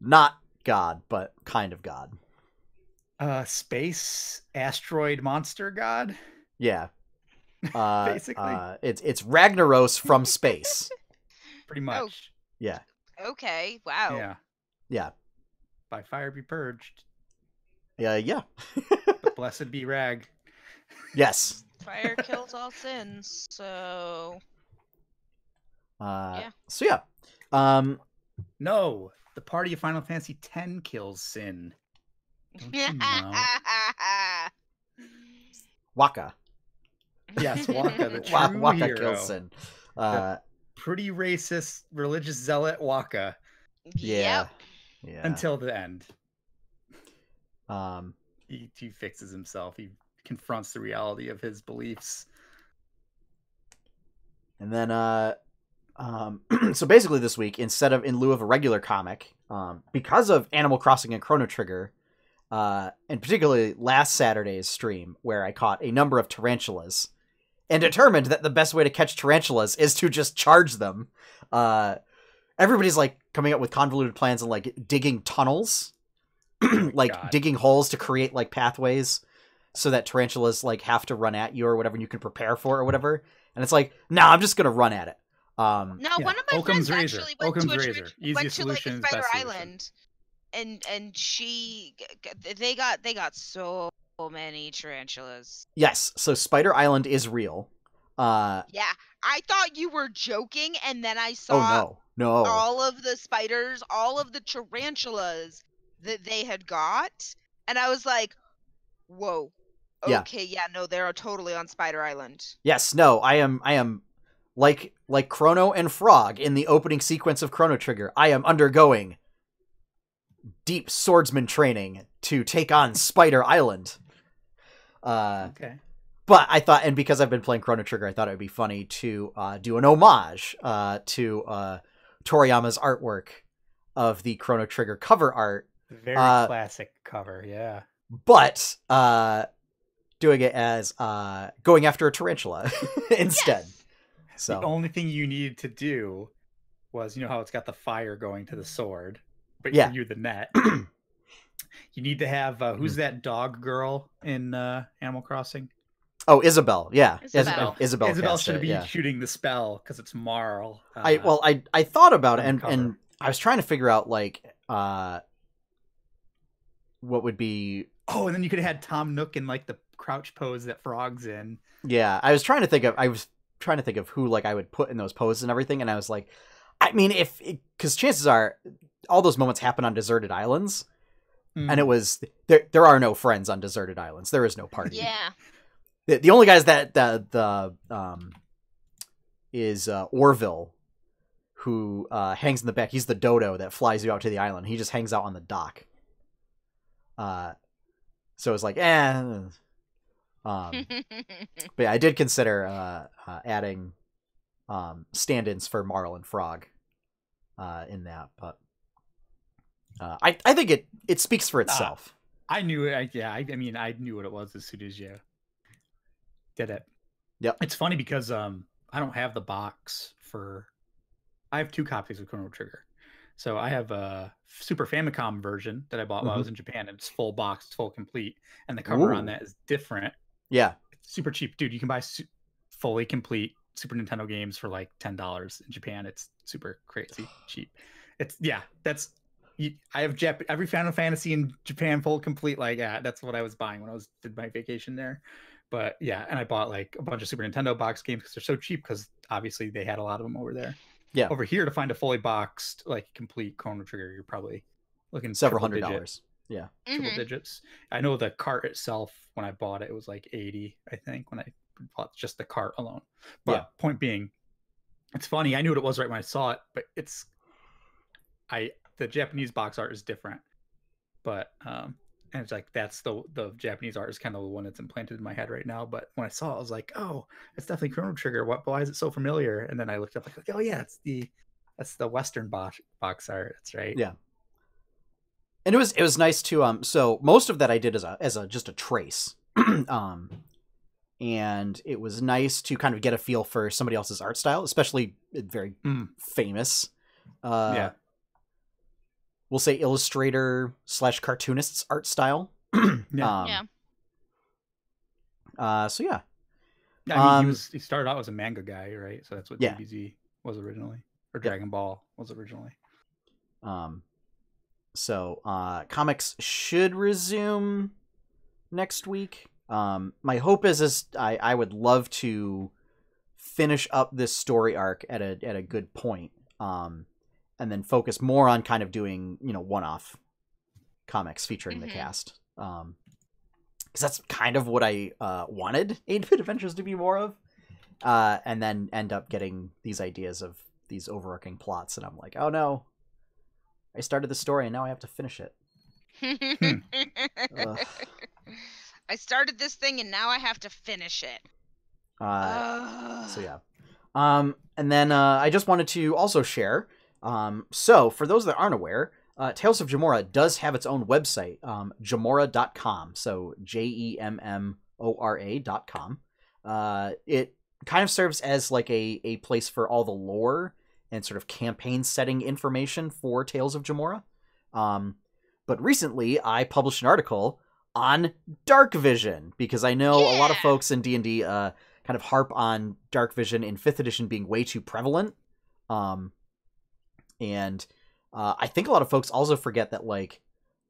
not God, but kind of God. Uh, space asteroid monster God? Yeah. Uh, Basically. Uh, it's, it's Ragnaros from space. Pretty much. Oh. Yeah. Okay. Wow. Yeah. Yeah. By fire be purged. Uh, yeah, yeah. Blessed be Rag. Yes. Fire kills all sins, so... Uh, yeah. So, yeah. Um, no, the party of Final Fantasy X kills sin. Don't you know? Waka. Yes, Waka, the true Waka, Waka hero. kills sin. Uh, pretty racist, religious zealot Waka. Yeah. Yep. Yeah. Until the end. Um, he, he fixes himself. He confronts the reality of his beliefs. And then, uh, um, so basically this week, instead of in lieu of a regular comic, um, because of Animal Crossing and Chrono Trigger, uh, and particularly last Saturday's stream where I caught a number of tarantulas and determined that the best way to catch tarantulas is to just charge them. Uh, everybody's like coming up with convoluted plans and like digging tunnels. like God. digging holes to create like pathways so that tarantulas like have to run at you or whatever and you can prepare for it or whatever. And it's like, no, nah, I'm just going to run at it. Um, no, yeah. one of my Occam's friends razor. actually went Occam's to, razor. Tra- went to like, a Spider Island and, and she, they got, they got so many tarantulas. Yes. So Spider Island is real. Uh, yeah. I thought you were joking, and then I saw oh, no. No. all of the spiders, all of the tarantulas that they had got, and I was like, whoa. Okay, yeah, yeah no, they're totally on Spider Island. Yes, no, I am, I am, like, like Chrono and Frog in the opening sequence of Chrono Trigger, I am undergoing deep swordsman training to take on Spider Island. Uh, okay. But I thought, and because I've been playing Chrono Trigger, I thought it would be funny to uh, do an homage uh, to uh, Toriyama's artwork of the Chrono Trigger cover art. Very uh, classic cover, yeah. But uh, doing it as uh, going after a tarantula instead. Yes! So the only thing you needed to do was, you know how it's got the fire going to the sword, but yeah. you're the net. You need to have, uh, who's mm-hmm. that dog girl in uh, Animal Crossing? Oh, Isabel, yeah, Isabel. Isabel, Isabel should it, be yeah. shooting the spell because it's Marl. Uh, I well, I I thought about it, and, and I was trying to figure out like uh, what would be. Oh, and then you could have had Tom Nook in like the crouch pose that Frog's in. Yeah, I was trying to think of I was trying to think of who like I would put in those poses and everything, and I was like, I mean, if because chances are all those moments happen on deserted islands, mm. and it was there. There are no friends on deserted islands. There is no party. Yeah. The only guys that the the um is uh, Orville, who uh, hangs in the back. He's the dodo that flies you out to the island. He just hangs out on the dock. Uh, so it's like, eh. Um, but yeah, I did consider uh, uh, adding um, stand-ins for Marl and Frog uh, in that, but uh, I I think it it speaks for itself. Uh, I knew it. Yeah, I, I mean, I knew what it was as soon as you. Did it. Yep. It's funny because um I don't have the box for I have two copies of Chrono Trigger. So I have a Super Famicom version that I bought mm-hmm. while I was in Japan, and it's full box, it's full complete, and the cover Ooh. on that is different. Yeah. It's super cheap, dude. You can buy su fully complete Super Nintendo games for like ten dollars in Japan. It's super crazy cheap. It's yeah, that's you, I have Jap every Final Fantasy in Japan full complete like that. That's what I was buying when I was did my vacation there. But yeah, and I bought like a bunch of Super Nintendo box games because they're so cheap because obviously they had a lot of them over there. Yeah. Over here to find a fully boxed, like complete Chrono Trigger, you're probably looking several hundred dollars. Yeah. Triple mm-hmm. digits. I know the cart itself, when I bought it, it was like eighty, I think, when I bought just the cart alone. But yeah. Point being, it's funny. I knew what it was right when I saw it, but it's, I, the Japanese box art is different. But, um, and it's like, that's the the Japanese art is kind of the one that's implanted in my head right now. But when I saw it, I was like, oh, it's definitely Chrono Trigger. What, why is it so familiar? And then I looked up like, oh, yeah, it's the that's the Western box, box art. That's right. Yeah. And it was it was nice to um. So most of that I did as a as a just a trace. um, And it was nice to kind of get a feel for somebody else's art style, especially very mm. famous. Uh, yeah. We'll say illustrator slash cartoonist's art style. yeah. Um, yeah. Uh, so yeah. I mean, um, he, was, he started out as a manga guy, right? So that's what yeah. D B Z was originally, or Dragon yeah. Ball was originally. Um. So uh, comics should resume next week. Um, my hope is is I I would love to finish up this story arc at a at a good point. Um. And then focus more on kind of doing, you know, one-off comics featuring mm-hmm. the cast. Um, because that's kind of what I uh, wanted eight-Bit Adventures to be more of. Uh, and then end up getting these ideas of these overarching plots. And I'm like, oh, no. I started the story and now I have to finish it. hmm. I started this thing and now I have to finish it. Uh, so, yeah. Um, and then uh, I just wanted to also share... Um, so, for those that aren't aware, uh, Tales of Jemmora does have its own website, um, Jemmora dot com. So, J E M M O R A dot com. Uh, it kind of serves as like a, a place for all the lore and sort of campaign setting information for Tales of Jemmora. Um, but recently, I published an article on Dark Vision, because I know yeah. a lot of folks in D and D uh, kind of harp on Dark Vision in fifth edition being way too prevalent. Um... And uh, I think a lot of folks also forget that, like,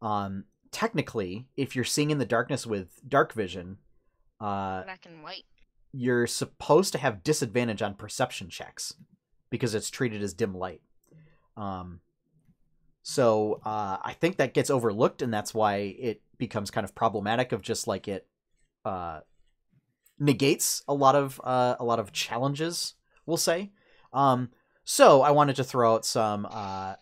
um, technically, if you're seeing in the darkness with dark vision, uh, black and white, you're supposed to have disadvantage on perception checks because it's treated as dim light. Um, so uh, I think that gets overlooked, and that's why it becomes kind of problematic of just like it uh, negates a lot of uh, a lot of challenges, we'll say. Um, so I wanted to throw out some uh,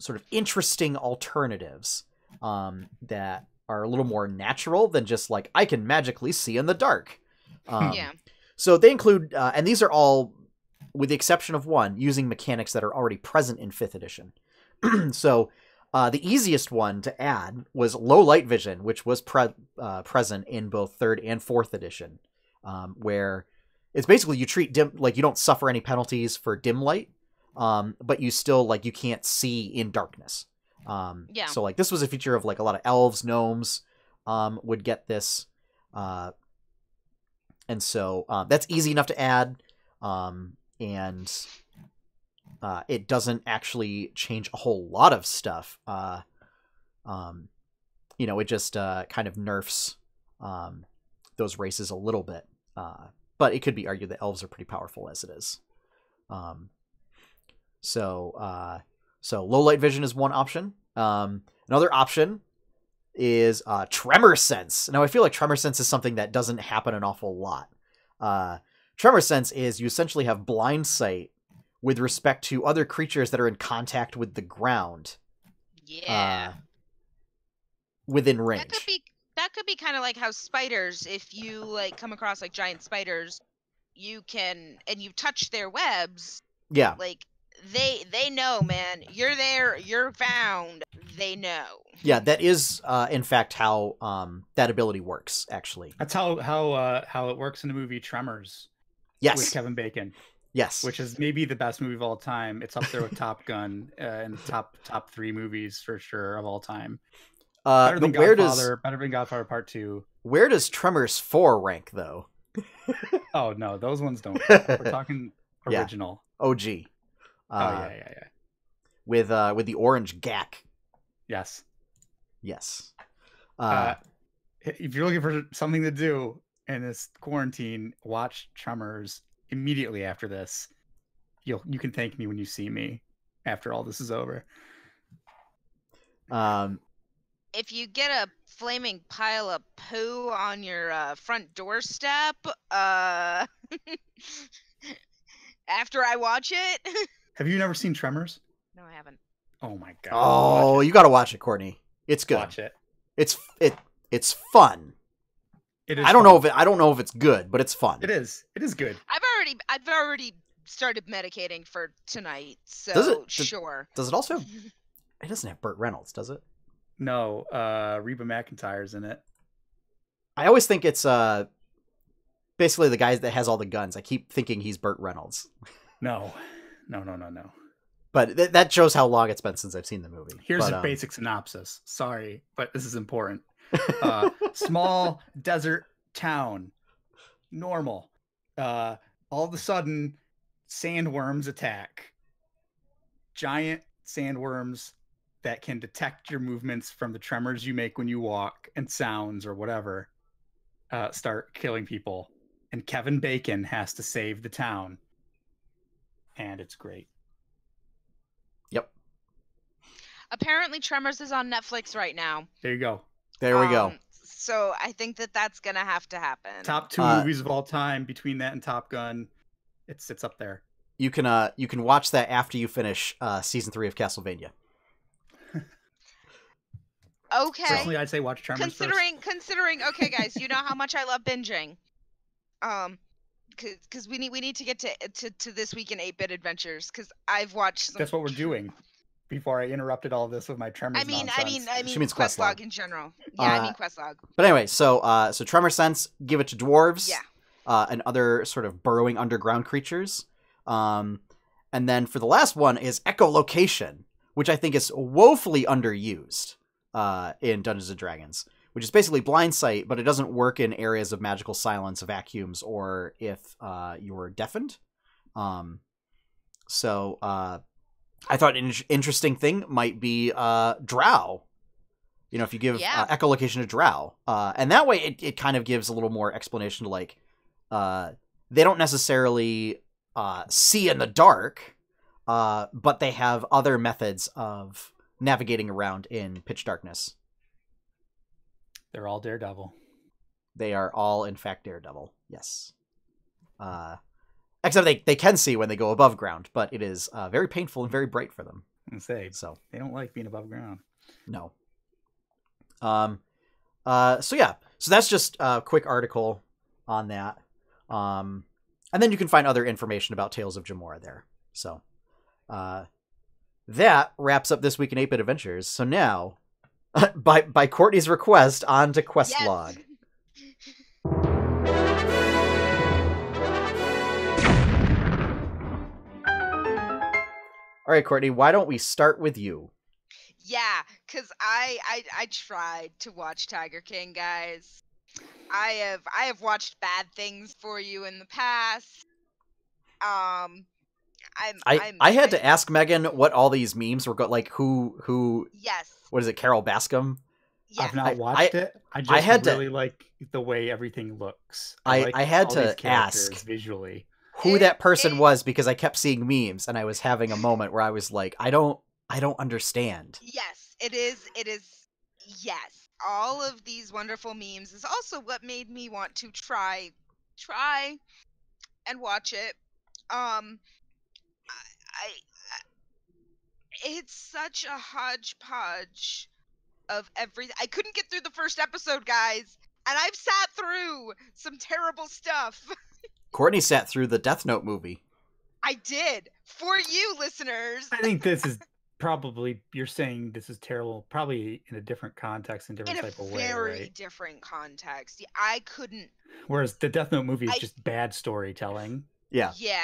sort of interesting alternatives um, that are a little more natural than just like, I can magically see in the dark. Um, yeah. So they include, uh, and these are all, with the exception of one, using mechanics that are already present in fifth edition. So uh, the easiest one to add was low light vision, which was pre uh, present in both third and fourth edition, um, where it's basically you treat dim, like you don't suffer any penalties for dim light, um, but you still, like, you can't see in darkness. Um, yeah. So, like, this was a feature of, like, a lot of elves, gnomes um, would get this. Uh, and so uh, that's easy enough to add. Um, and uh, it doesn't actually change a whole lot of stuff. Uh, um, you know, it just uh, kind of nerfs um, those races a little bit. Uh, but it could be argued that elves are pretty powerful as it is. Um, so... Uh, So low light vision is one option. Um, another option is uh, tremor sense. Now, I feel like tremor sense is something that doesn't happen an awful lot. Uh, tremor sense is you essentially have blind sight with respect to other creatures that are in contact with the ground. Yeah. Uh, within range. That could be, that could be kind of like how spiders, if you like come across like giant spiders, you can, and you touch their webs. Yeah. Like, They they know, man. You're there. You're found. They know. Yeah, that is, uh, in fact, how um, that ability works, actually. That's how how uh, how it works in the movie Tremors. Yes. With Kevin Bacon. Yes. Which is maybe the best movie of all time. It's up there with Top Gun uh, and the top top three movies for sure of all time. Uh, better than Godfather. Does, better than Godfather Part Two. Where does Tremors Four rank, though? Oh no, those ones don't. We're talking original. Yeah. O G. Uh, oh yeah, yeah, yeah. With uh, with the orange G A C. Yes, yes. Uh, uh, if you're looking for something to do in this quarantine, watch Tremors immediately after this. You'll you can thank me when you see me after all this is over. Um, if you get a flaming pile of poo on your uh, front doorstep, uh, after I watch it. Have you never seen Tremors? No, I haven't. Oh my god! Oh, you gotta watch it, Courtney. It's good. Watch it. It's it. It's fun. It is. I don't fun. know if it, I don't know if it's good, but it's fun. It is. It is good. I've already I've already started medicating for tonight. So does it, sure. Does, does it also? Have, it doesn't have Burt Reynolds, does it? No. Uh, Reba McEntire's in it. I always think it's uh, basically the guy that has all the guns. I keep thinking he's Burt Reynolds. No. No, no, no, no. But th that shows how long it's been since I've seen the movie. Here's but, a um... basic synopsis. Sorry, but this is important. Uh, small desert town. Normal. Uh, all of a sudden, sandworms attack. Giant sandworms that can detect your movements from the tremors you make when you walk and sounds or whatever uh, start killing people. And Kevin Bacon has to save the town. And it's great. Yep. Apparently Tremors is on Netflix right now. There you go. There we um, go. So I think that that's going to have to happen. Top two uh, movies of all time. Between that and Top Gun, it sits up there. You can uh, you can watch that after you finish uh, season three of Castlevania. Okay. Personally, I'd say watch Tremors considering, first. Considering, okay, guys, you know how much I love binging. Um. Because we need we need to get to to, to this week in eight bit Adventures. Because I've watched. Some... That's what we're doing. Before I interrupted all this with my Tremors. I mean, nonsense. I mean, I mean, she means Questlog in general. Yeah, uh, I mean Questlog. But anyway, so uh, so Tremor Sense, give it to dwarves. Yeah. Uh, and other sort of burrowing underground creatures. Um, and then for the last one is echolocation, which I think is woefully underused uh, in Dungeons and Dragons. Which is basically blind sight, but it doesn't work in areas of magical silence, vacuums, or if uh, you're deafened. Um, so uh, I thought an interesting thing might be uh, drow. You know, if you give yeah. uh, echolocation to drow. Uh, and that way it, it kind of gives a little more explanation to, like, uh, they don't necessarily uh, see in the dark, uh, but they have other methods of navigating around in pitch darkness. They're all Daredevil. They are all, in fact, Daredevil. Yes. Uh, except they, they can see when they go above ground, but it is uh, very painful and very bright for them. And say, so they don't like being above ground. No. Um. Uh. So yeah. So that's just a quick article on that. Um. And then you can find other information about Tales of Jemmora there. So, uh, that wraps up this week in eight-Bit Adventures. So now, by by Courtney's request, on to Questlog. Yes. All right, Courtney, why don't we start with you? Yeah, because I, I I tried to watch Tiger King, guys. I have I have watched bad things for you in the past. Um, I'm, I I'm, I had I, to ask Megan what all these memes were. Go like who who? Yes. What is it, Carol Bascom? Yeah. I've not watched I, it. I just I had really to, like the way everything looks. I I, like I had to ask visually who that person was, because I kept seeing memes and I was having a moment where I was like, I don't I don't understand. Yes, it is. It is. Yes. All of these wonderful memes is also what made me want to try, try and watch it. Um, I, I, I it's such a hodgepodge of everything. I couldn't get through the first episode, guys. And I've sat through some terrible stuff. Courtney sat through the Death Note movie. I did. For you, listeners. I think this is probably, you're saying this is terrible, probably in a different context, in different in type of way. In a very different context. Yeah, I couldn't. Whereas the Death Note movie is I... just bad storytelling. Yeah. Yeah.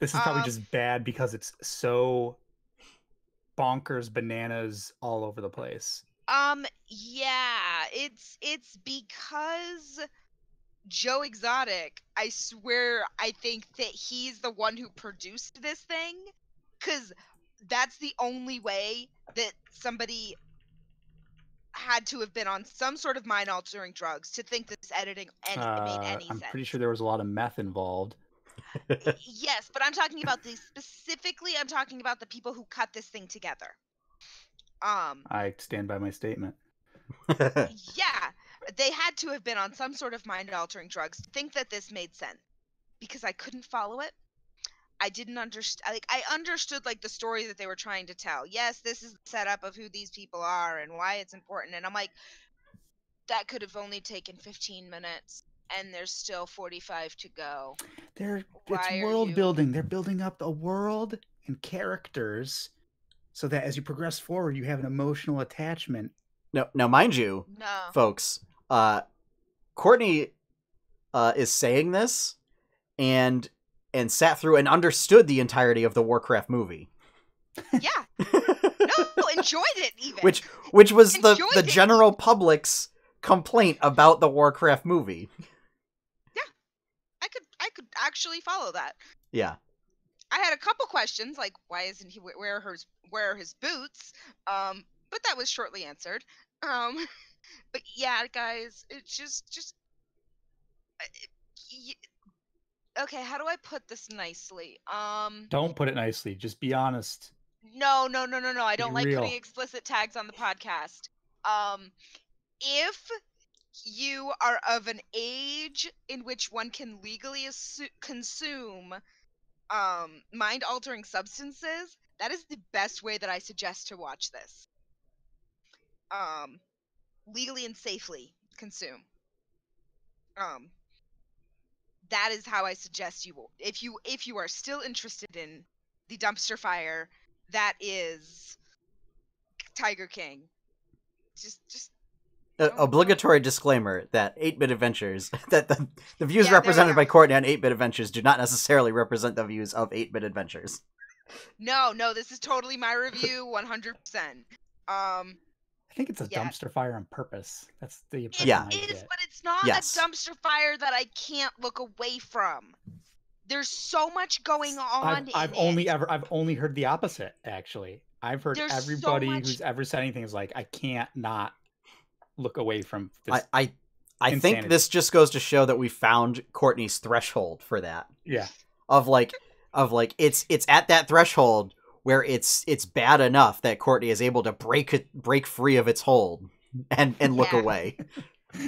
This is probably um, just bad because it's so bonkers, bananas all over the place. Um. Yeah. It's it's because Joe Exotic, I swear, I think that he's the one who produced this thing, because that's the only way that somebody had to have been on some sort of mind-altering drugs to think this editing any, uh, made any I'm sense. I'm pretty sure there was a lot of meth involved. Yes, but I'm talking about the specifically, I'm talking about the people who cut this thing together. Um, I stand by my statement. Yeah. They had to have been on some sort of mind-altering drugs to think that this made sense, because I couldn't follow it. I didn't understand. Like, I understood like the story that they were trying to tell. Yes, this is the setup of who these people are and why it's important. And I'm like, that could have only taken fifteen minutes, and there's still forty-five to go. They're it's world building. They're building up a world and characters, so that as you progress forward, you have an emotional attachment. No, now, mind you, no. folks. Uh, Courtney uh, is saying this, and and sat through and understood the entirety of the Warcraft movie. Yeah, no, enjoyed it even. Which which was enjoyed the the it. general public's complaint about the Warcraft movie. Yeah, I could I could actually follow that. Yeah, I had a couple questions like, why isn't he wear his wear his boots? Um, but that was shortly answered. Um. But yeah, guys, it's just, just, okay, how do I put this nicely? Um, Don't put it nicely. Just be honest. No, no, no, no, no. I don't like putting explicit tags on the podcast. Um, if you are of an age in which one can legally consume um, mind-altering substances, that is the best way that I suggest to watch this. Um... legally and safely consume. Um, that is how I suggest you will. If you if you are still interested in the dumpster fire that is Tiger King, just just uh, obligatory know. disclaimer that eight-Bit Adventures that the, the views yeah, represented by Courtney on eight-Bit Adventures do not necessarily represent the views of eight-Bit Adventures. No, no, this is totally my review, one hundred percent. Um. I think it's a yeah. dumpster fire on purpose. That's the impression yeah. I It is, get. But it's not yes. a dumpster fire that I can't look away from. There's so much going on. I've, in I've it. only ever, I've only heard the opposite. Actually, I've heard There's everybody so much... who's ever said anything is like, I can't not look away from this. I, I, I Insanity. think this just goes to show that we found Courtney's threshold for that. Yeah. Of like, of like, it's it's at that threshold where it's it's bad enough that Courtney is able to break it, break free of its hold, and and look yeah. away.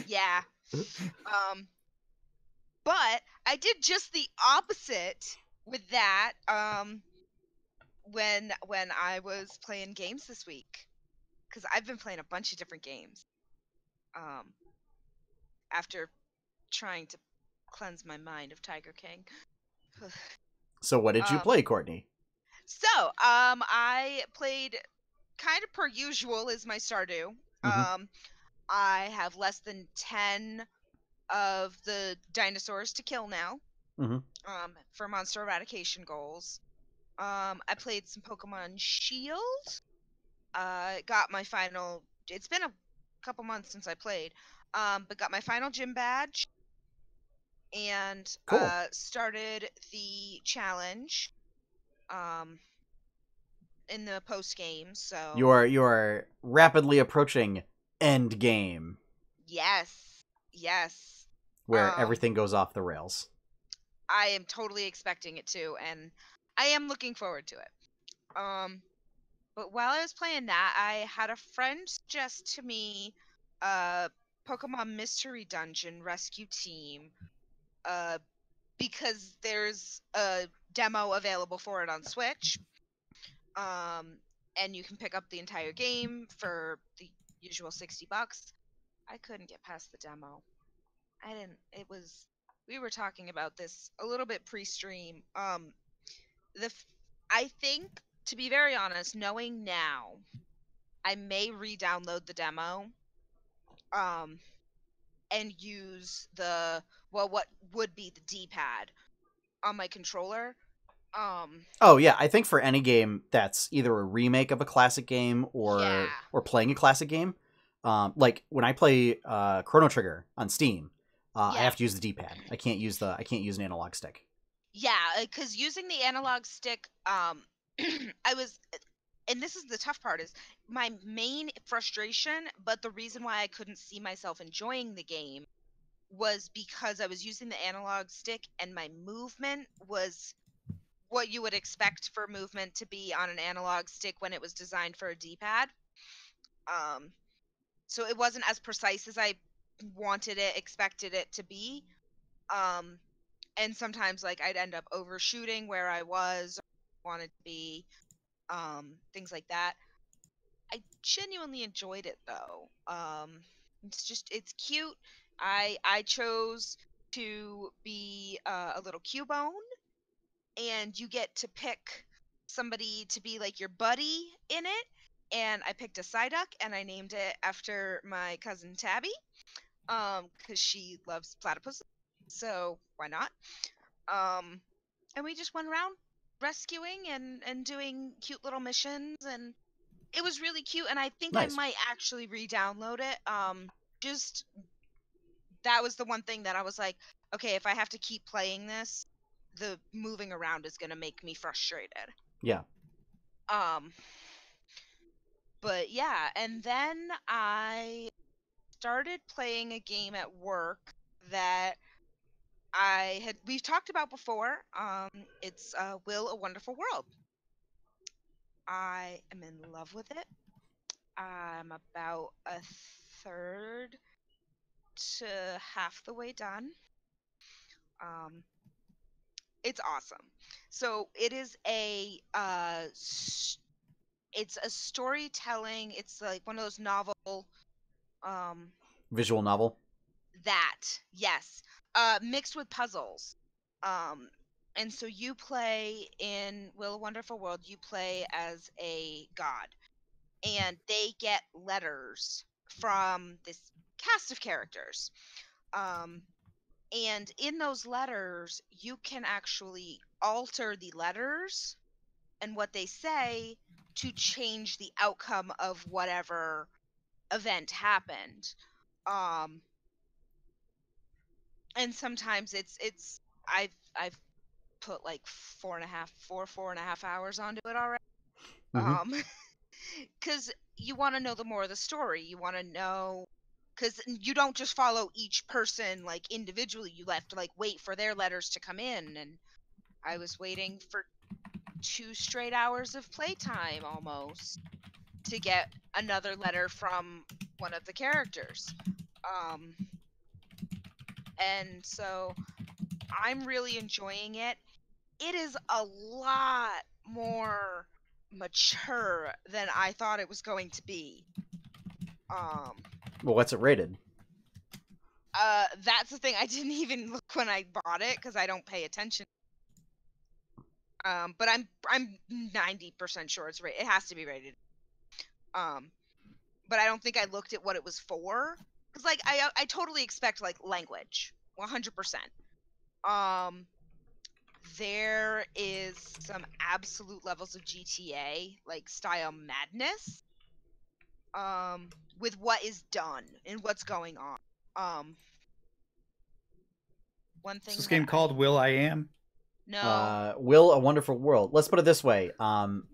Yeah. Um. But I did just the opposite with that. Um. When when I was playing games this week, because I've been playing a bunch of different games. Um. After trying to cleanse my mind of Tiger King. So what did you um, play, Courtney? So, um, I played kind of per usual is my Stardew. Mm-hmm. Um, I have less than ten of the dinosaurs to kill now. Mm-hmm. Um, for monster eradication goals. Um, I played some Pokemon Shield. Uh, got my final... It's been a couple months since I played. Um, but got my final gym badge and cool. uh, started the challenge um, in the post game. So you are you are rapidly approaching end game. Yes, yes. Where um, everything goes off the rails. I am totally expecting it to, and I am looking forward to it. Um, but while I was playing that, I had a friend suggest to me. Uh, Pokemon Mystery Dungeon Rescue Team uh, because there's a demo available for it on Switch um, and you can pick up the entire game for the usual sixty bucks. I couldn't get past the demo. I didn't, it was, we were talking about this a little bit pre-stream. Um, the, I think, to be very honest, knowing now, I may re-download the demo Um, and use the, well, what would be the D-pad on my controller. Um, oh, yeah. I think for any game that's either a remake of a classic game or yeah. or playing a classic game, um, like when I play uh, Chrono Trigger on Steam, uh, yeah. I have to use the D-pad. I can't use the I can't use an analog stick. Yeah, because using the analog stick, um, I was... And this is the tough part is my main frustration, but the reason why I couldn't see myself enjoying the game was because I was using the analog stick and my movement was what you would expect for movement to be on an analog stick when it was designed for a D-pad. Um, so it wasn't as precise as I wanted it, expected it to be. Um, and sometimes like I'd end up overshooting where I was or wanted to be. Um, things like that. I genuinely enjoyed it though. Um, it's just, it's cute. I I chose to be uh, a little Cubone, and you get to pick somebody to be like your buddy in it. And I picked a Psyduck, and I named it after my cousin Tabby, um, because she loves platypus, so why not? Um, and we just went around rescuing and and doing cute little missions, and it was really cute, and I think nice. I might actually re-download it. Um just that was the one thing that I was like, okay, if I have to keep playing this, the moving around is gonna make me frustrated. Yeah. Um but yeah, and then I started playing a game at work that I had we've talked about before. Um, it's uh, Will a Wonderful World. I am in love with it. I'm about a third to half the way done. Um, it's awesome. So it is a uh, it's a storytelling. It's like one of those novel, um, visual novel. That yes. Uh, mixed with puzzles. Um, and so you play in Will a Wonderful World, you play as a god. And they get letters from this cast of characters. Um, and in those letters, you can actually alter the letters and what they say to change the outcome of whatever event happened. Um... And sometimes it's it's I've I've put like four and a half four four and a half hours onto it already, mm-hmm. um, because you want to know the more of the story. You want to know Because you don't just follow each person, like, individually. You have to, like, wait for their letters to come in. And I was waiting for two straight hours of playtime, almost, to get another letter from one of the characters. Um, and so I'm really enjoying it. It is a lot more mature than I thought it was going to be. Um... Well, what's it rated? Uh, that's the thing. I didn't even look when I bought it because I don't pay attention. Um, but I'm I'm ninety percent sure it's rated. It has to be rated. Um, but I don't think I looked at what it was for because, like, I I totally expect, like, language, one hundred percent. Um, there is some absolute levels of G T A, like, style madness. Um, with what is done and what's going on. Um, one thing. Is this game I... called Will I Am? No. Uh, Will, A Wonderful World. Let's put it this way. Um,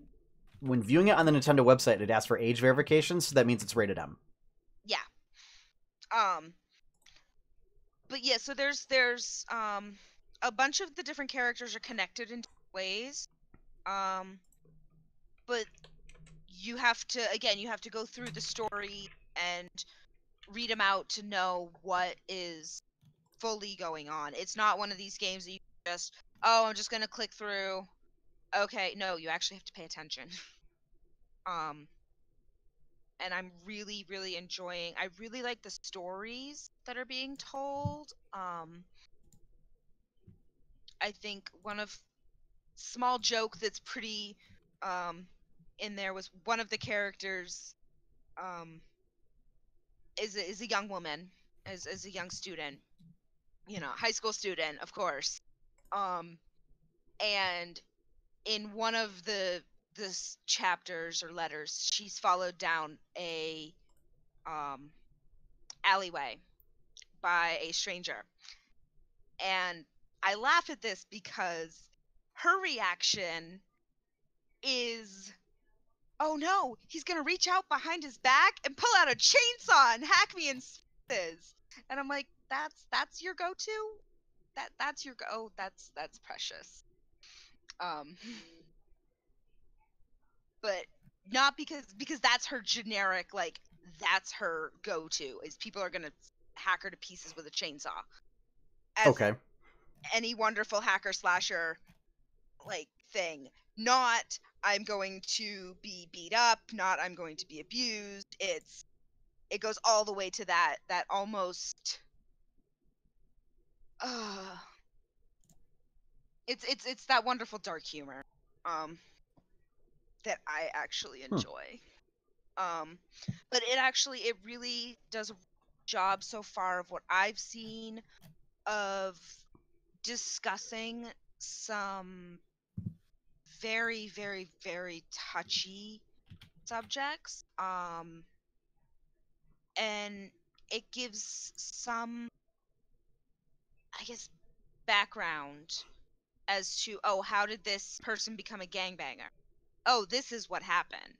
when viewing it on the Nintendo website, it asks for age verification, so that means it's rated M. Yeah. Um. But yeah, so there's there's um a bunch of the different characters are connected in different ways. Um, but. You have to, again, you have to go through the story and read them out to know what is fully going on. It's not one of these games that you just, oh, I'm just going to click through. Okay, no, you actually have to pay attention. um, and I'm really, really enjoying, I really like the stories that are being told. Um, I think one of, small joke that's pretty, um, in there was one of the characters um is a, is a young woman, is is a young student, you know, high school student, of course. Um and in one of the this chapters or letters, she's followed down a um alleyway by a stranger. And I laugh at this because her reaction is, oh no, he's going to reach out behind his back and pull out a chainsaw and hack me in pieces. And I'm like, that's that's your go-to? That that's your go oh, that's that's precious. Um but not because because that's her generic, like, that's her go-to, is people are going to hack her to pieces with a chainsaw. As okay. Any wonderful hacker slasher like thing. Not I'm going to be beat up, not I'm going to be abused. It's it goes all the way to that that almost uh, it's it's it's that wonderful dark humor um that I actually enjoy. Huh. Um but it actually it really does a job so far of what I've seen of discussing some very, very, very touchy subjects, um, and it gives some, I guess, background as to, oh, how did this person become a gangbanger? Oh, this is what happened.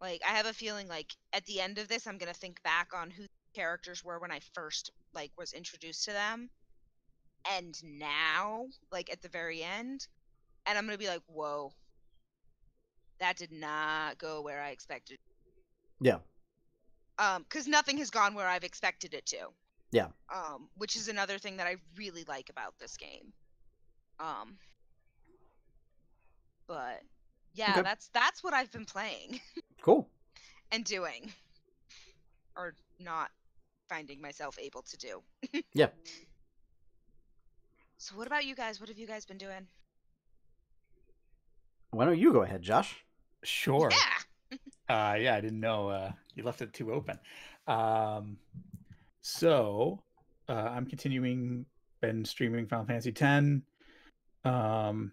Like, I have a feeling, like, at the end of this, I'm gonna think back on who the characters were when I first, like, was introduced to them, and now, like, at the very end. And I'm going to be like, whoa, that did not go where I expected. Yeah. Um, because nothing has gone where I've expected it to. Yeah. Um, which is another thing that I really like about this game. Um, but yeah, okay. that's, that's what I've been playing. Cool. And doing. Or not finding myself able to do. Yeah. So what about you guys? What have you guys been doing? Why don't you go ahead, Josh? Sure. Yeah. uh, yeah, I didn't know. Uh, you left it too open. Um, so uh, I'm continuing, been streaming Final Fantasy X. Um,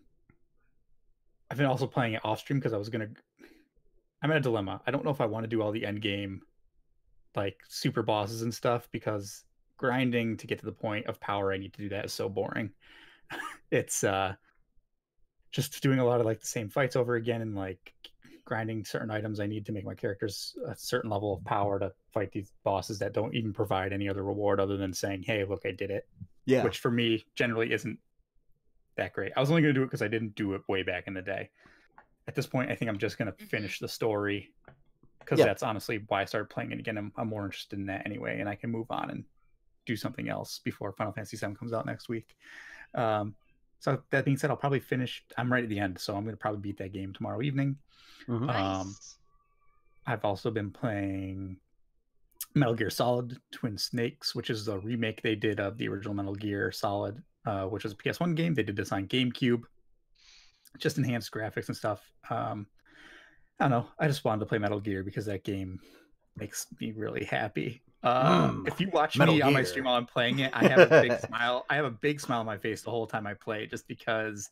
I've been also playing it off stream because I was going to... I'm in a dilemma. I don't know if I want to do all the end game, like, super bosses and stuff, because grinding to get to the point of power I need to do that is so boring. It's... Uh, just doing a lot of, like, the same fights over again and, like, grinding certain items I need to make my characters a certain level of power to fight these bosses that don't even provide any other reward other than saying, hey, look, I did it. Yeah. Which for me generally isn't that great. I was only going to do it because I didn't do it way back in the day. At this point, I think I'm just going to finish the story because yeah. that's honestly why I started playing it again. I'm, I'm more interested in that anyway, and I can move on and do something else before Final Fantasy seven comes out next week. Um, so that being said, I'll probably finish. I'm right at the end, so I'm going to probably beat that game tomorrow evening. Mm-hmm. Nice. Um, I've also been playing Metal Gear Solid Twin Snakes, which is the remake they did of the original Metal Gear Solid, uh, which was a P S one game. They did this on GameCube. Just enhanced graphics and stuff. Um, I don't know. I just wanted to play Metal Gear because that game makes me really happy. Um, mm, if you watch Metal me Gear. on my stream while I'm playing it, I have a big smile. I have a big smile on my face the whole time I play it, just because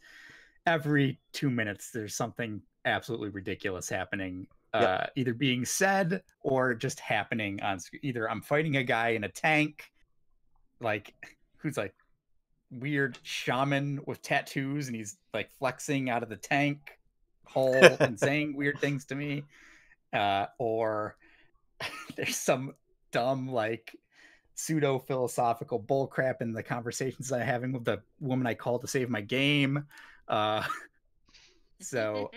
every two minutes there's something absolutely ridiculous happening, uh, yep. either being said or just happening on screen. Either I'm fighting a guy in a tank, like who's like weird shaman with tattoos, and he's like flexing out of the tank hole and saying weird things to me, uh, or there's some dumb, like, pseudo-philosophical bullcrap in the conversations I'm having with the woman I call to save my game. Uh, so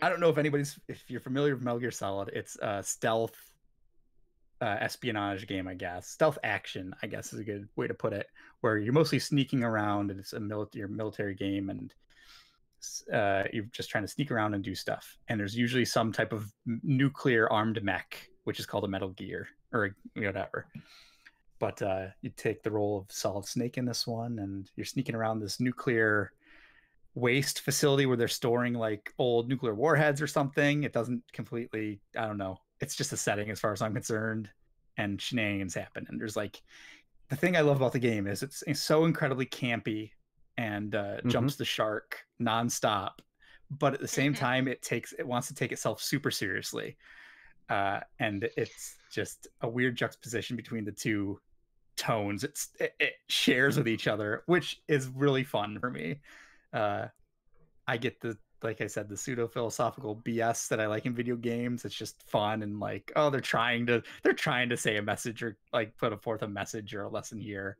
I don't know if anybody's, if you're familiar with Metal Gear Solid, it's a stealth uh, espionage game, I guess. Stealth action, I guess, is a good way to put it, where you're mostly sneaking around, and it's a military, military game, and uh, you're just trying to sneak around and do stuff. And there's usually some type of nuclear-armed mech, which is called a Metal Gear, or whatever. But uh, you take the role of Solid Snake in this one, and you're sneaking around this nuclear waste facility where they're storing like old nuclear warheads or something. It doesn't completely, I don't know. It's just a setting as far as I'm concerned, and shenanigans happen. And there's like, the thing I love about the game is it's, it's so incredibly campy and uh, mm-hmm. jumps the shark nonstop. But at the same time, it takes, it wants to take itself super seriously. Uh, and it's just a weird juxtaposition between the two tones. It's, it, it shares with each other, which is really fun for me. Uh, I get the, like I said, the pseudo-philosophical B S that I like in video games. It's just fun and like, oh, they're trying to, they're trying to say a message or like put forth a message or a lesson here.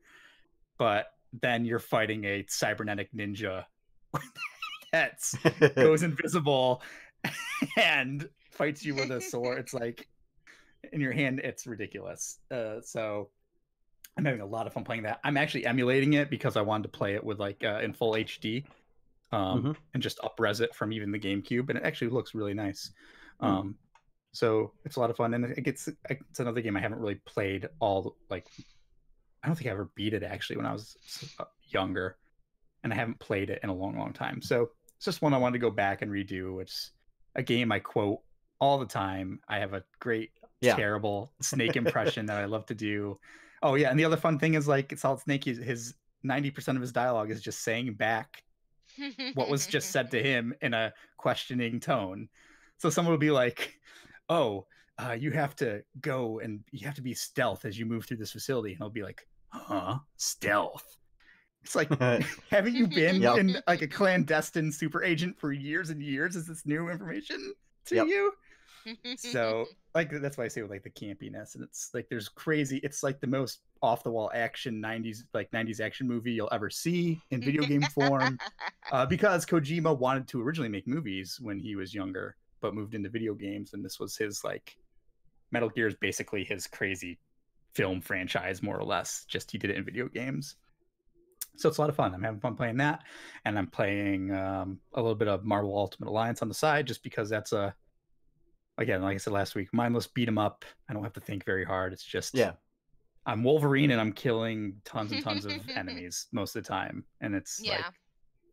But then you're fighting a cybernetic ninja that goes invisible and fights you with a sword. It's like in your hand. It's ridiculous. Uh, so I'm having a lot of fun playing that. I'm actually emulating it because I wanted to play it with like uh, in full H D um, mm-hmm. and just up-res it from even the GameCube, and it actually looks really nice. Mm-hmm. Um, so it's a lot of fun, and it gets it's another game I haven't really played all like I don't think I ever beat it actually when I was younger, and I haven't played it in a long, long time. So it's just one I wanted to go back and redo. It's a game I quote all the time. I have a great, yeah. terrible Snake impression that I love to do. Oh yeah, and the other fun thing is like Solid Snake, his ninety percent of his dialogue is just saying back what was just said to him in a questioning tone. So someone will be like, "Oh, uh, you have to go and you have to be stealth as you move through this facility," and I'll be like, "Huh? Stealth?" It's like, haven't you been yep. in like a clandestine super agent for years and years? Is this new information to yep. you? So like that's why I say with like the campiness, and it's like there's crazy, it's like the most off the wall action nineties like nineties action movie you'll ever see in video game form, uh, because Kojima wanted to originally make movies when he was younger, but moved into video games, and this was his like Metal Gear is basically his crazy film franchise more or less. Just he did it in video games. So it's a lot of fun. I'm having fun playing that, and I'm playing um, a little bit of Marvel Ultimate Alliance on the side, just because that's a, again, like I said last week, mindless beat 'em up. I don't have to think very hard. It's just, yeah, I'm Wolverine and I'm killing tons and tons of enemies most of the time, and it's yeah. like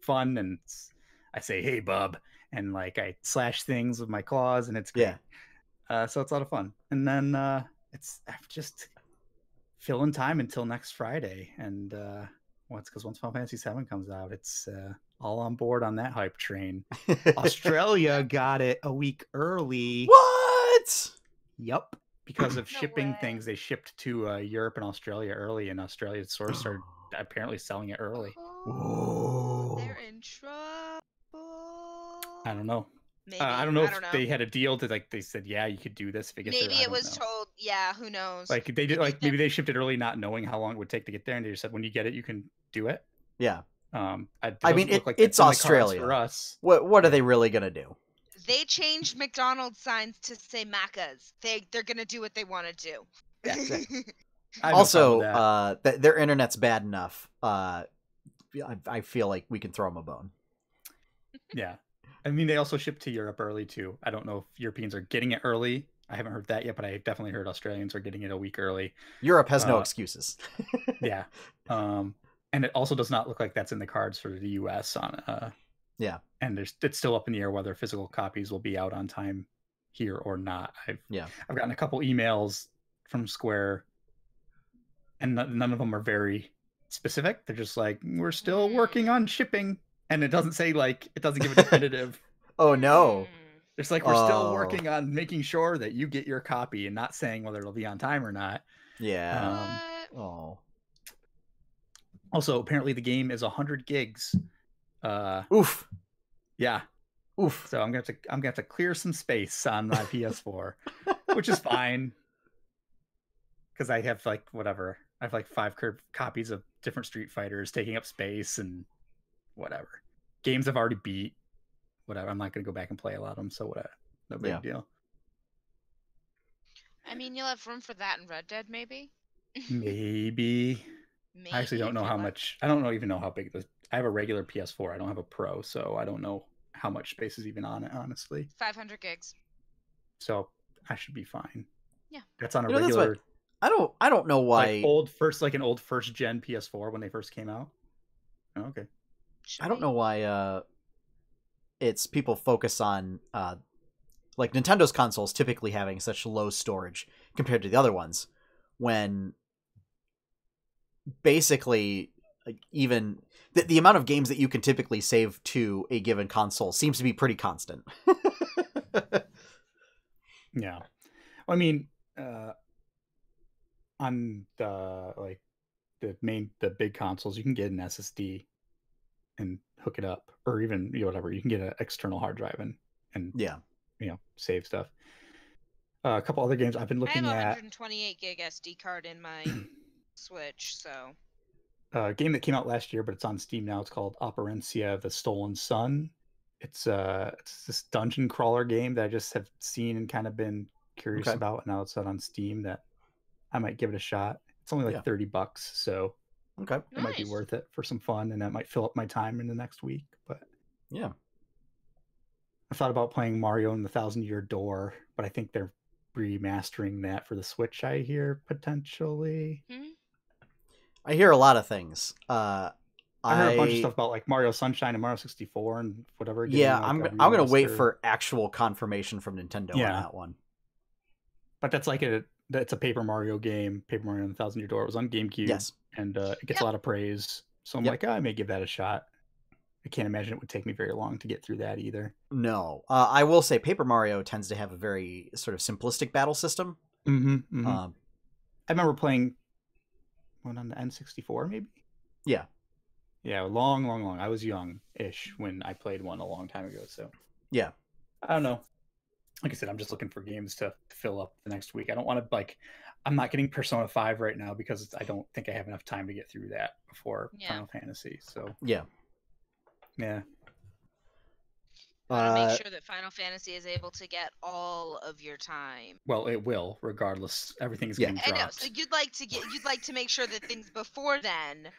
fun. And it's, I say, "Hey, bub," and like I slash things with my claws, and it's great. Yeah. Uh, so it's a lot of fun. And then uh, it's I've just filling time until next Friday, and. Uh, Well, it's because once Final Fantasy seven comes out, it's uh, all on board on that hype train. Australia got it a week early. What? Yep. Because of no shipping way. things, they shipped to uh, Europe and Australia early, and Australia's source are apparently selling it early. Oh, they're in trouble. I don't know. Maybe, uh, I don't know I if don't know. they had a deal that like they said, yeah, you could do this. If it gets Maybe there, it was know. told yeah, who knows? Like they did, like maybe they shipped it early, not knowing how long it would take to get there, and they just said, when you get it, you can do it. Yeah. Um, I, I mean, it, like it's Australia for us. What What are they really gonna do? They changed McDonald's signs to say Macca's. They They're gonna do what they want to do. Yeah, also, no uh, th their internet's bad enough. Uh, I, I feel like we can throw them a bone. Yeah. I mean, they also ship to Europe early, too. I don't know if Europeans are getting it early. I haven't heard that yet, but I definitely heard Australians are getting it a week early. Europe has uh, no excuses. Yeah. Um, and it also does not look like that's in the cards for the U S on. Uh, yeah. And there's it's still up in the air whether physical copies will be out on time here or not. I've, yeah. I've gotten a couple emails from Square, and none of them are very specific. They're just like, we're still working on shipping. And it doesn't say, like, it doesn't give a definitive. Oh, no. It's like, we're oh. still working on making sure that you get your copy, and not saying whether it'll be on time or not. Yeah. Um, oh. Also, apparently the game is one hundred gigs. Uh, Oof. Yeah. Oof. So I'm going to have to, I'm going to have to clear some space on my P S four, which is fine. Because I have, like, whatever. I have, like, five curved copies of different Street Fighters taking up space, and whatever games I've already beat, whatever. I'm not going to go back and play a lot of them, so whatever. No big yeah. deal. I mean, you'll have room for that in Red Dead, maybe. Maybe. Maybe. I actually don't know how much. I don't know even know how big this. I have a regular P S four. I don't have a Pro, so I don't know how much space is even on it. Honestly, five hundred gigs. So I should be fine. Yeah, that's on a you know, regular. What, I don't. I don't know why. Like old first, like an old first gen P S four when they first came out. Oh, okay. I don't know why uh, it's people focus on uh, like Nintendo's consoles typically having such low storage compared to the other ones, when basically like, even the, the amount of games that you can typically save to a given console seems to be pretty constant. Yeah. I mean, uh, on the, like the main, the big consoles, you can get an S S D and hook it up, or even you know, whatever, you can get an external hard drive and, and yeah, you know, save stuff. Uh, a couple other games I've been looking at. I have a one hundred twenty-eight gig S D card in my Switch, so. A game that came out last year, but it's on Steam now. It's called Operencia: The Stolen Sun. It's uh, it's this dungeon crawler game that I just have seen and kind of been curious okay. about, and now it's out on Steam. That I might give it a shot. It's only like yeah. thirty bucks, so. Okay. It nice. Might be worth it for some fun, and that might fill up my time in the next week. But yeah, I thought about playing Mario and the Thousand Year Door, but I think they're remastering that for the Switch. I hear potentially. Mm-hmm. I hear a lot of things. Uh, I heard I... a bunch of stuff about like Mario Sunshine and Mario sixty-four and whatever. Getting, yeah, like, I'm I'm gonna wait for actual confirmation from Nintendo yeah. on that one. But that's like a that's a Paper Mario game. Paper Mario and the Thousand Year Door. It was on GameCube. Yes. And uh, it gets yep. a lot of praise. So I'm yep. like, oh, I may give that a shot. I can't imagine it would take me very long to get through that either. No. Uh, I will say Paper Mario tends to have a very sort of simplistic battle system. Mm-hmm, mm-hmm. Um, I remember playing one on the N sixty-four, maybe? Yeah. Yeah, long, long, long. I was young-ish when I played one a long time ago, so. Yeah. I don't know. Like I said, I'm just looking for games to fill up the next week. I don't want to, like... I'm not getting Persona five right now because I don't think I have enough time to get through that before yeah. Final Fantasy. So yeah, yeah. I want to make sure that Final Fantasy is able to get all of your time. Well, it will, regardless. Everything is yeah. getting dropped. I know. So you'd like to get, you'd like to make sure that things before then,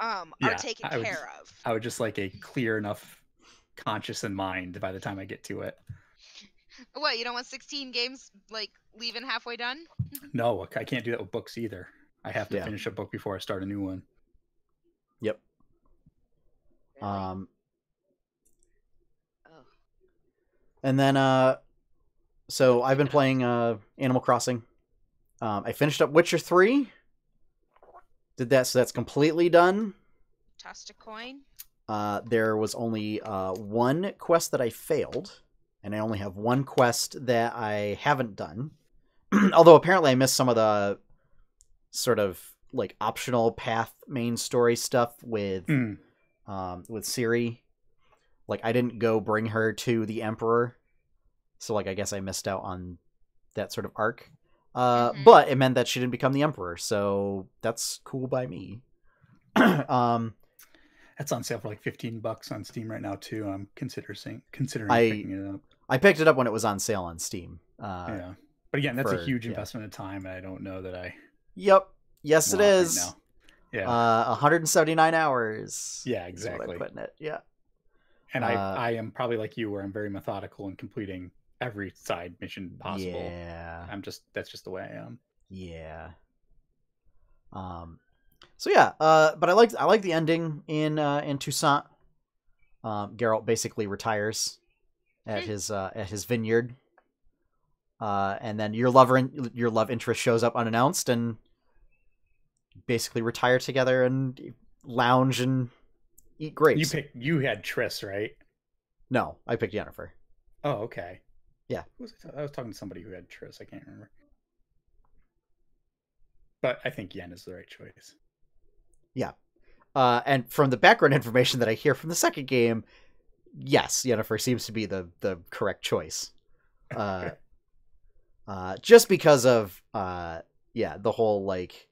um, yeah, are taken I would, care of. I would just like a clear enough conscience in mind by the time I get to it. What, you don't want sixteen games like leaving halfway done? No, I can't do that with books either. I have to yeah. finish a book before I start a new one. Yep. Um. Oh. And then, uh, so I've been playing uh Animal Crossing. Um, I finished up Witcher three. Did that, so that's completely done. Tossed a coin. Uh, there was only uh one quest that I failed. And I only have one quest that I haven't done. Although apparently I missed some of the sort of like optional path main story stuff with mm. um, with Ciri. Like I didn't go bring her to the Emperor. So like I guess I missed out on that sort of arc. Uh, mm-hmm. But it meant that she didn't become the emperor, so that's cool by me. um, that's on sale for like fifteen bucks on Steam right now too. I'm considering considering I, picking it up. I picked it up when it was on sale on Steam. Uh, yeah, but again, that's for, a huge investment yeah. of time, and I don't know that I. Yep. Yes, it is. Right yeah. Uh, one hundred seventy-nine hours. Yeah, exactly. Is what I put in it. Yeah. And uh, I, I am probably like you, where I'm very methodical in completing every side mission possible. Yeah. I'm just, that's just the way I am. Yeah. Um, so yeah, uh, but I liked, I like the ending in, uh, in Toussaint. Um, Geralt basically retires at his, uh, at his vineyard. Uh, and then your lover, in, your love interest shows up unannounced and basically retire together and lounge and eat grapes. You picked, you had Triss, right? No, I picked Yennefer. Oh, okay. Yeah. Was I, I was talking to somebody who had Triss. I can't remember. But I think Yen is the right choice. Yeah. Uh, and from the background information that I hear from the second game, yes, Yennefer seems to be the, the correct choice. Uh, uh, just because of, uh, yeah, the whole, like,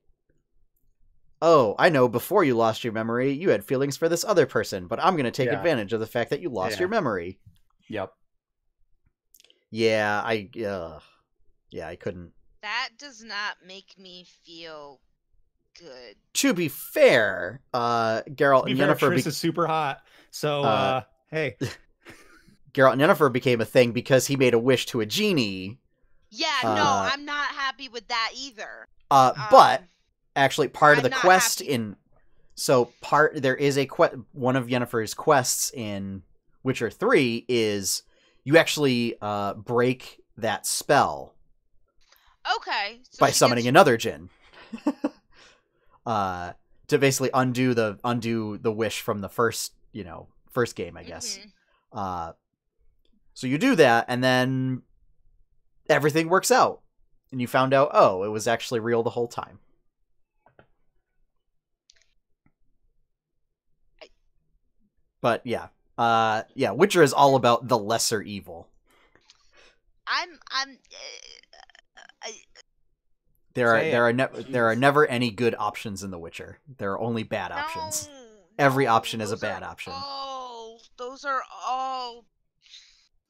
oh, I know before you lost your memory, you had feelings for this other person, but I'm going to take yeah. advantage of the fact that you lost yeah. your memory. Yep. Yeah, I, uh, yeah, I couldn't. That does not make me feel good. To be fair, uh, Geralt and Yennefer. Triss is super hot, so, uh, uh hey. Geralt and Yennefer became a thing because he made a wish to a genie. Yeah, uh, no, I'm not happy with that either. Uh, um, but... Actually, part of the quest in, so part, there is a quest, one of Yennefer's quests in Witcher three is you actually uh, break that spell. Okay. So by summoning gets... another djinn. uh, to basically undo the, undo the wish from the first, you know, first game, I guess. Mm-hmm. Uh, so you do that and then everything works out and you found out, oh, it was actually real the whole time. But yeah, uh, yeah, Witcher is all about the lesser evil. I'm, I'm. Uh, I, there are, there are, ne- there are never any good options in The Witcher. There are only bad no, options. Every option is a bad are, option. Oh, those are all.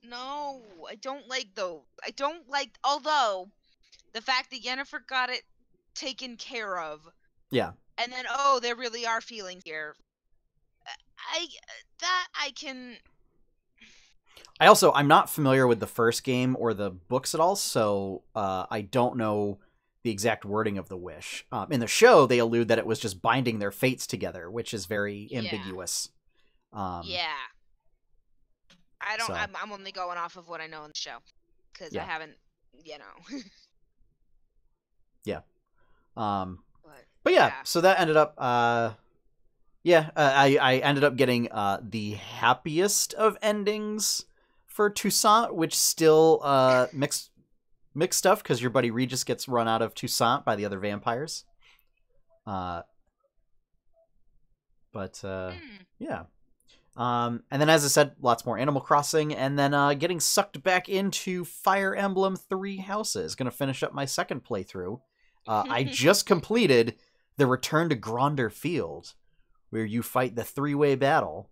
No, I don't like those. I don't like. Although, the fact that Yennefer got it taken care of. Yeah. And then, oh, there really are feelings here. I that I can. I also I'm not familiar with the first game or the books at all, so uh, I don't know the exact wording of the wish. Um, in the show, they allude that it was just binding their fates together, which is very ambiguous. Yeah, um, yeah. I don't. So. I'm, I'm only going off of what I know in the show because yeah. I haven't, you know. yeah. Um. But, but yeah, yeah, so that ended up. Uh, Yeah, uh, I, I ended up getting uh, the happiest of endings for Toussaint, which still uh, mixed, mixed stuff because your buddy Regis gets run out of Toussaint by the other vampires. Uh, but, uh, mm. yeah. Um, and then, as I said, lots more Animal Crossing, and then uh, getting sucked back into Fire Emblem Three Houses. Going to finish up my second playthrough. Uh, I just completed the Return to Gronder Field, where you fight the three-way battle.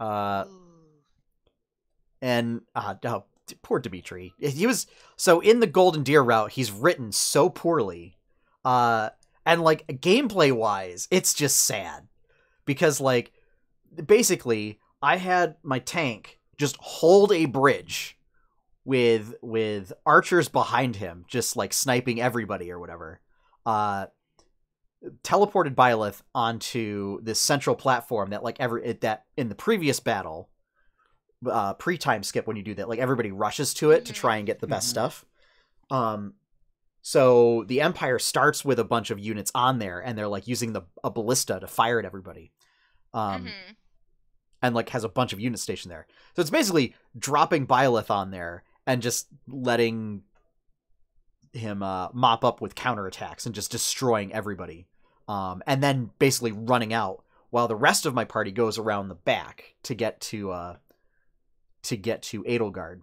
Uh, and, uh, oh, poor Dimitri. He was, so in the Golden Deer route, he's written so poorly. Uh, and, like, gameplay-wise, it's just sad. Because, like, basically, I had my tank just hold a bridge with, with archers behind him, just, like, sniping everybody or whatever. Uh... teleported Byleth onto this central platform that like every that in the previous battle uh pre-time skip when you do that like everybody rushes to it to try and get the best mm-hmm. stuff um so the Empire starts with a bunch of units on there and they're like using the a ballista to fire at everybody um mm-hmm. and like has a bunch of units stationed there, so it's basically dropping Byleth on there and just letting him uh mop up with counterattacks and just destroying everybody um and then basically running out while the rest of my party goes around the back to get to uh to get to Edelgard.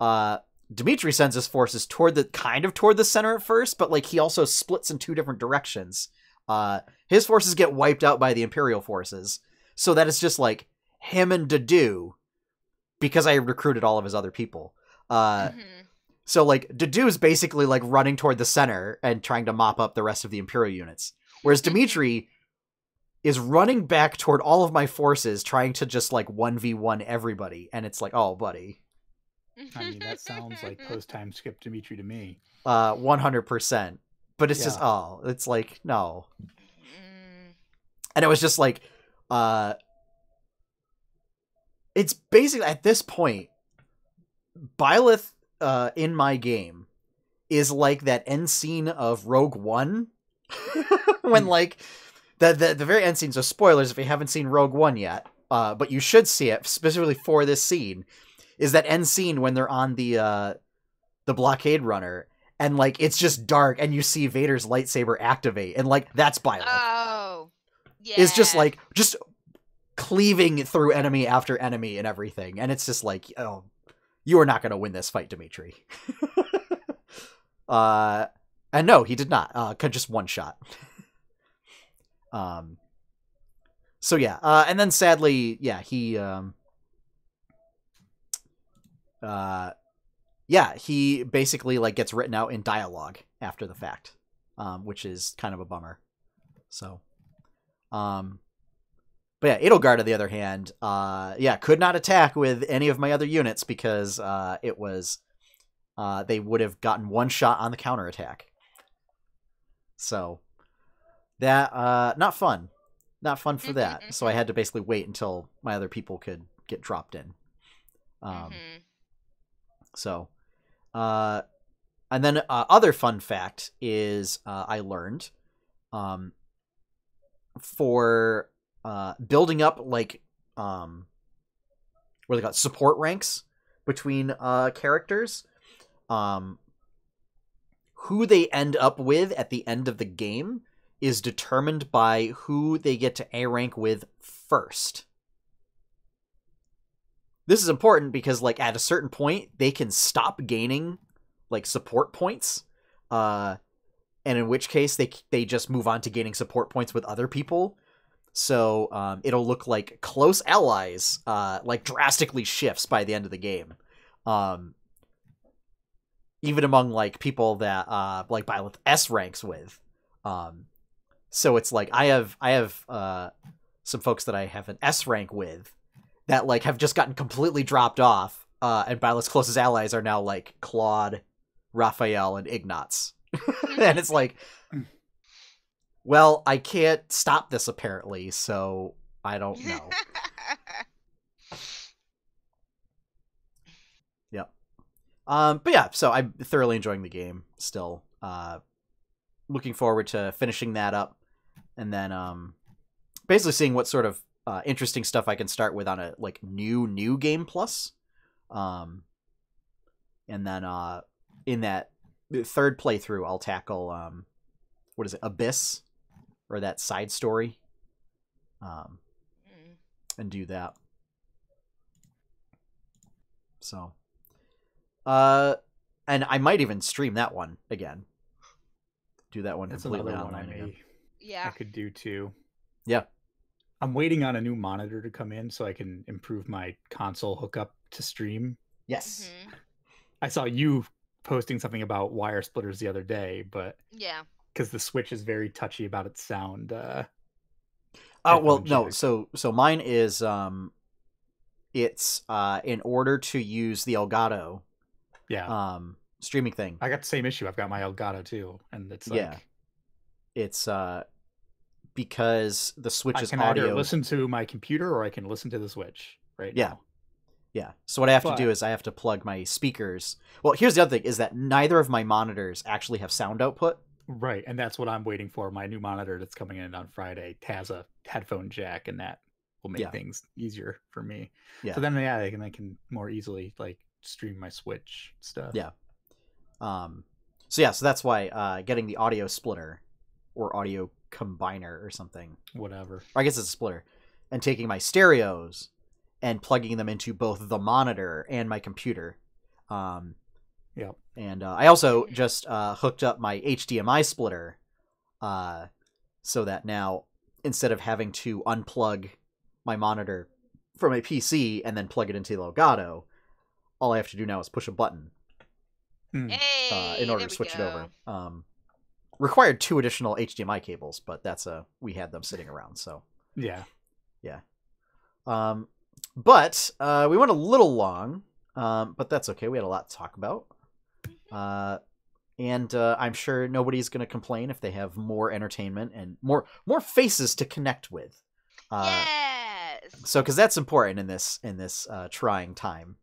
Uh Dimitri sends his forces toward the kind of toward the center at first, but like he also splits in two different directions. Uh, his forces get wiped out by the Imperial forces, so that it's just like him and Dadu, because I recruited all of his other people. Uh, mm-hmm. So like Dadu is basically like running toward the center and trying to mop up the rest of the Imperial units, whereas Dimitri is running back toward all of my forces, trying to just like one v one everybody, and it's like, oh, buddy. I mean, that sounds like post-time skip Dimitri to me. Uh, one hundred percent. But it's yeah. just, oh, it's like, no. Mm. And it was just like, uh, it's basically, at this point, Byleth uh, in my game is like that end scene of Rogue One. When like, the, the, the very end scene, so spoilers if you haven't seen Rogue One yet, uh, but you should see it specifically for this scene. Is that end scene when they're on the uh, the blockade runner and like it's just dark and you see Vader's lightsaber activate and like that's Byleth. Oh, yeah. It's just like just cleaving through enemy after enemy and everything, and it's just like, oh, you are not going to win this fight, Dimitri. uh, and no, he did not. Uh, just one shot. um. So yeah, uh, and then sadly, yeah, he. Um, Uh, yeah, he basically like gets written out in dialogue after the fact, um, which is kind of a bummer. So, um, but yeah, Edelgard, on the other hand, uh, yeah, could not attack with any of my other units because, uh, it was, uh, they would have gotten one shot on the counterattack. So that, uh, not fun, not fun for that. So I had to basically wait until my other people could get dropped in. Um, mm-hmm. So, uh, and then, uh, other fun fact is, uh, I learned, um, for, uh, building up, like, um, what do they call it? Support ranks between, uh, characters, um, who they end up with at the end of the game is determined by who they get to A rank with first. This is important because, like, at a certain point, they can stop gaining, like, support points. Uh, and in which case, they they just move on to gaining support points with other people. So um, it'll look like close allies, uh, like, drastically shifts by the end of the game. Um, even among, like, people that, uh, like, Byleth S ranks with. Um, so it's like, I have, I have uh, some folks that I have an S rank with that, like, have just gotten completely dropped off, uh, and Byleth's closest allies are now, like, Claude, Raphael, and Ignatz. And it's like, well, I can't stop this, apparently, so I don't know. Yep. Um, but yeah, so I'm thoroughly enjoying the game still. Uh, looking forward to finishing that up, and then um, basically seeing what sort of Uh, interesting stuff I can start with on a like new new game plus, um, and then uh, in that third playthrough I'll tackle um, what is it, Abyss, or that side story, um, and do that. So, uh, and I might even stream that one again. Do that one That's completely online. One I may, yeah, I could do too. Yeah. I'm waiting on a new monitor to come in so I can improve my console hookup to stream. Yes. Mm-hmm. I saw you posting something about wire splitters the other day, but yeah, because the Switch is very touchy about its sound. Uh, oh, well, check. no. So, so mine is, um, it's, uh, in order to use the Elgato. Yeah. Um, streaming thing. I got the same issue. I've got my Elgato too. And it's like, yeah, it's, uh, because the Switch is audio. I can either listen to my computer or I can listen to the Switch right now. Yeah. Yeah. So what I have but... to do is I have to plug my speakers. Well, here's the other thing, is that neither of my monitors actually have sound output. Right. And that's what I'm waiting for. My new monitor that's coming in on Friday has a headphone jack, and that will make yeah. things easier for me. Yeah. So then, yeah, I can, I can more easily like stream my Switch stuff. Yeah. Um. So yeah, so that's why uh, getting the audio splitter or audio combiner or something, whatever, or I guess it's a splitter, and taking my stereos and plugging them into both the monitor and my computer, um Yeah. And uh, I also just uh, hooked up my H D M I splitter uh, so that now instead of having to unplug my monitor from a P C and then plug it into Elgato, all I have to do now is push a button hey, uh, in order to switch it over. Um, required two additional H D M I cables, but that's a we had them sitting around, so yeah, yeah. Um, but uh, we went a little long, um, but that's okay. We had a lot to talk about, uh, and uh, I'm sure nobody's going to complain if they have more entertainment and more more faces to connect with. Uh, yeah. So, because that's important in this in this uh, trying time.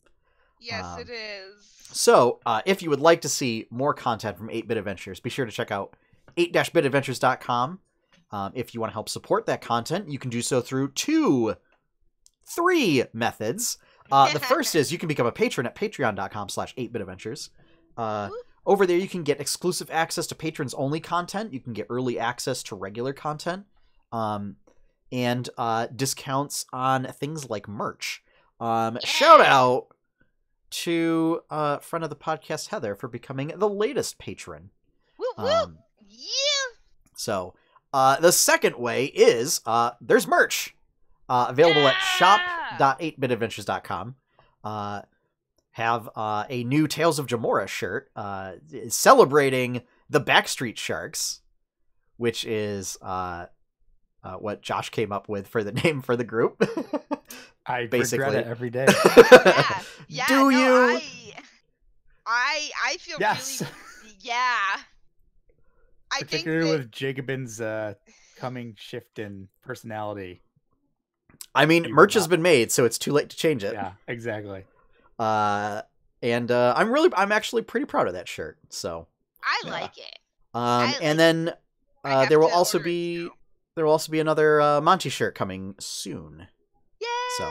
Yes, um, it is. So, uh, if you would like to see more content from eight-Bit Adventures, be sure to check out eight bit adventures dot com. Um, if you want to help support that content, you can do so through two, three methods. Uh, the first is you can become a patron at patreon dot com slash eight bit adventures. Uh, over there, you can get exclusive access to patrons-only content. You can get early access to regular content. Um And uh, discounts on things like merch. Um, yeah. Shout out to uh, friend of the podcast, Heather, for becoming the latest patron. Woo, woo. Um, yeah. So uh, the second way is uh, there's merch uh, available yeah. at shop dot eight bit adventures dot com. Uh, have uh, a new Tales of Jemmora shirt uh, celebrating the Backstreet Sharks, which is... Uh, Uh, what Josh came up with for the name for the group. I basically regret it every day. yeah. Yeah, Do no, you? I, I I feel yes. really yeah. I Particularly think that... with Jacobin's uh, coming shift in personality. I mean, you merch has been made, so it's too late to change it. Yeah, exactly. Uh, and uh, I'm really, I'm actually pretty proud of that shirt. So I yeah. like it. Um, I like and then uh, there will also be. Now. There will also be another uh, Monty shirt coming soon. Yay! So,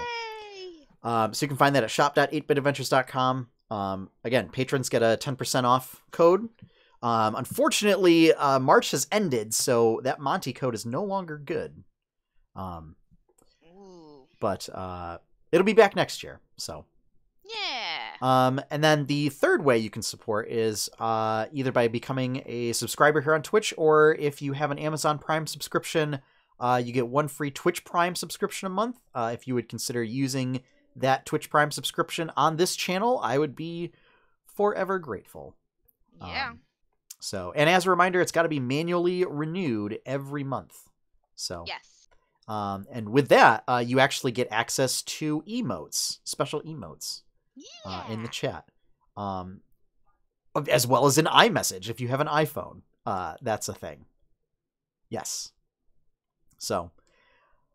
um, so you can find that at shop dot eight bit adventures dot com. Um, again, patrons get a ten percent off code. Um, unfortunately, uh, March has ended, so that Monty code is no longer good. Um, Ooh. But uh, it'll be back next year. So, yeah. Um, and then the third way you can support is uh, either by becoming a subscriber here on Twitch, or if you have an Amazon Prime subscription, uh, you get one free Twitch Prime subscription a month. Uh, if you would consider using that Twitch Prime subscription on this channel, I would be forever grateful. Yeah. Um, so, and as a reminder, it's got to be manually renewed every month. So, yes. Um, and with that, uh, you actually get access to emotes, special emotes. Yeah. Uh, in the chat, um, as well as an iMessage. If you have an iPhone, uh, that's a thing. Yes. So,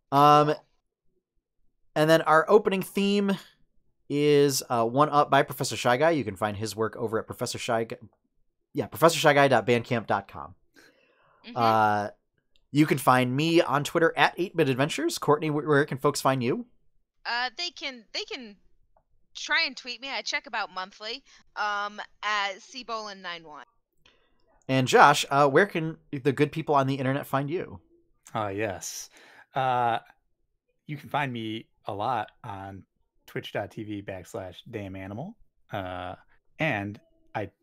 um, and then our opening theme is uh, One Up by Professor Shy Guy. You can find his work over at Professor Shy Guy. Yeah, professor shy guy dot bandcamp dot com. Mm-hmm. Uh, you can find me on Twitter at eight bit adventures. Courtney, where can folks find you? Uh, they can. They can. Try and tweet me. I check about monthly um, at c bolin nine one. And Josh, uh, where can the good people on the internet find you? Uh, yes. Uh, you can find me a lot on twitch dot t v backslash damn animal. Uh, and I've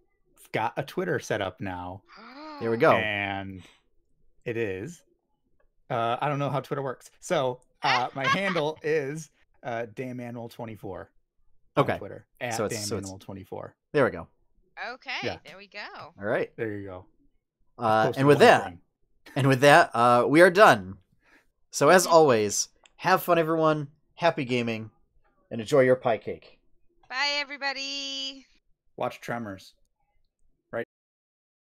got a Twitter set up now. There we go. And it is. Uh, I don't know how Twitter works. So uh, my handle is uh, damn animal twenty-four. Okay. Twitter at so it's, so it's twenty-four. There we go. Okay. Yeah. There we go. All right. There you go. Uh, and with that, thing. and with that, uh, we are done. So as always, have fun, everyone. Happy gaming, and enjoy your pie cake. Bye, everybody. Watch Tremors.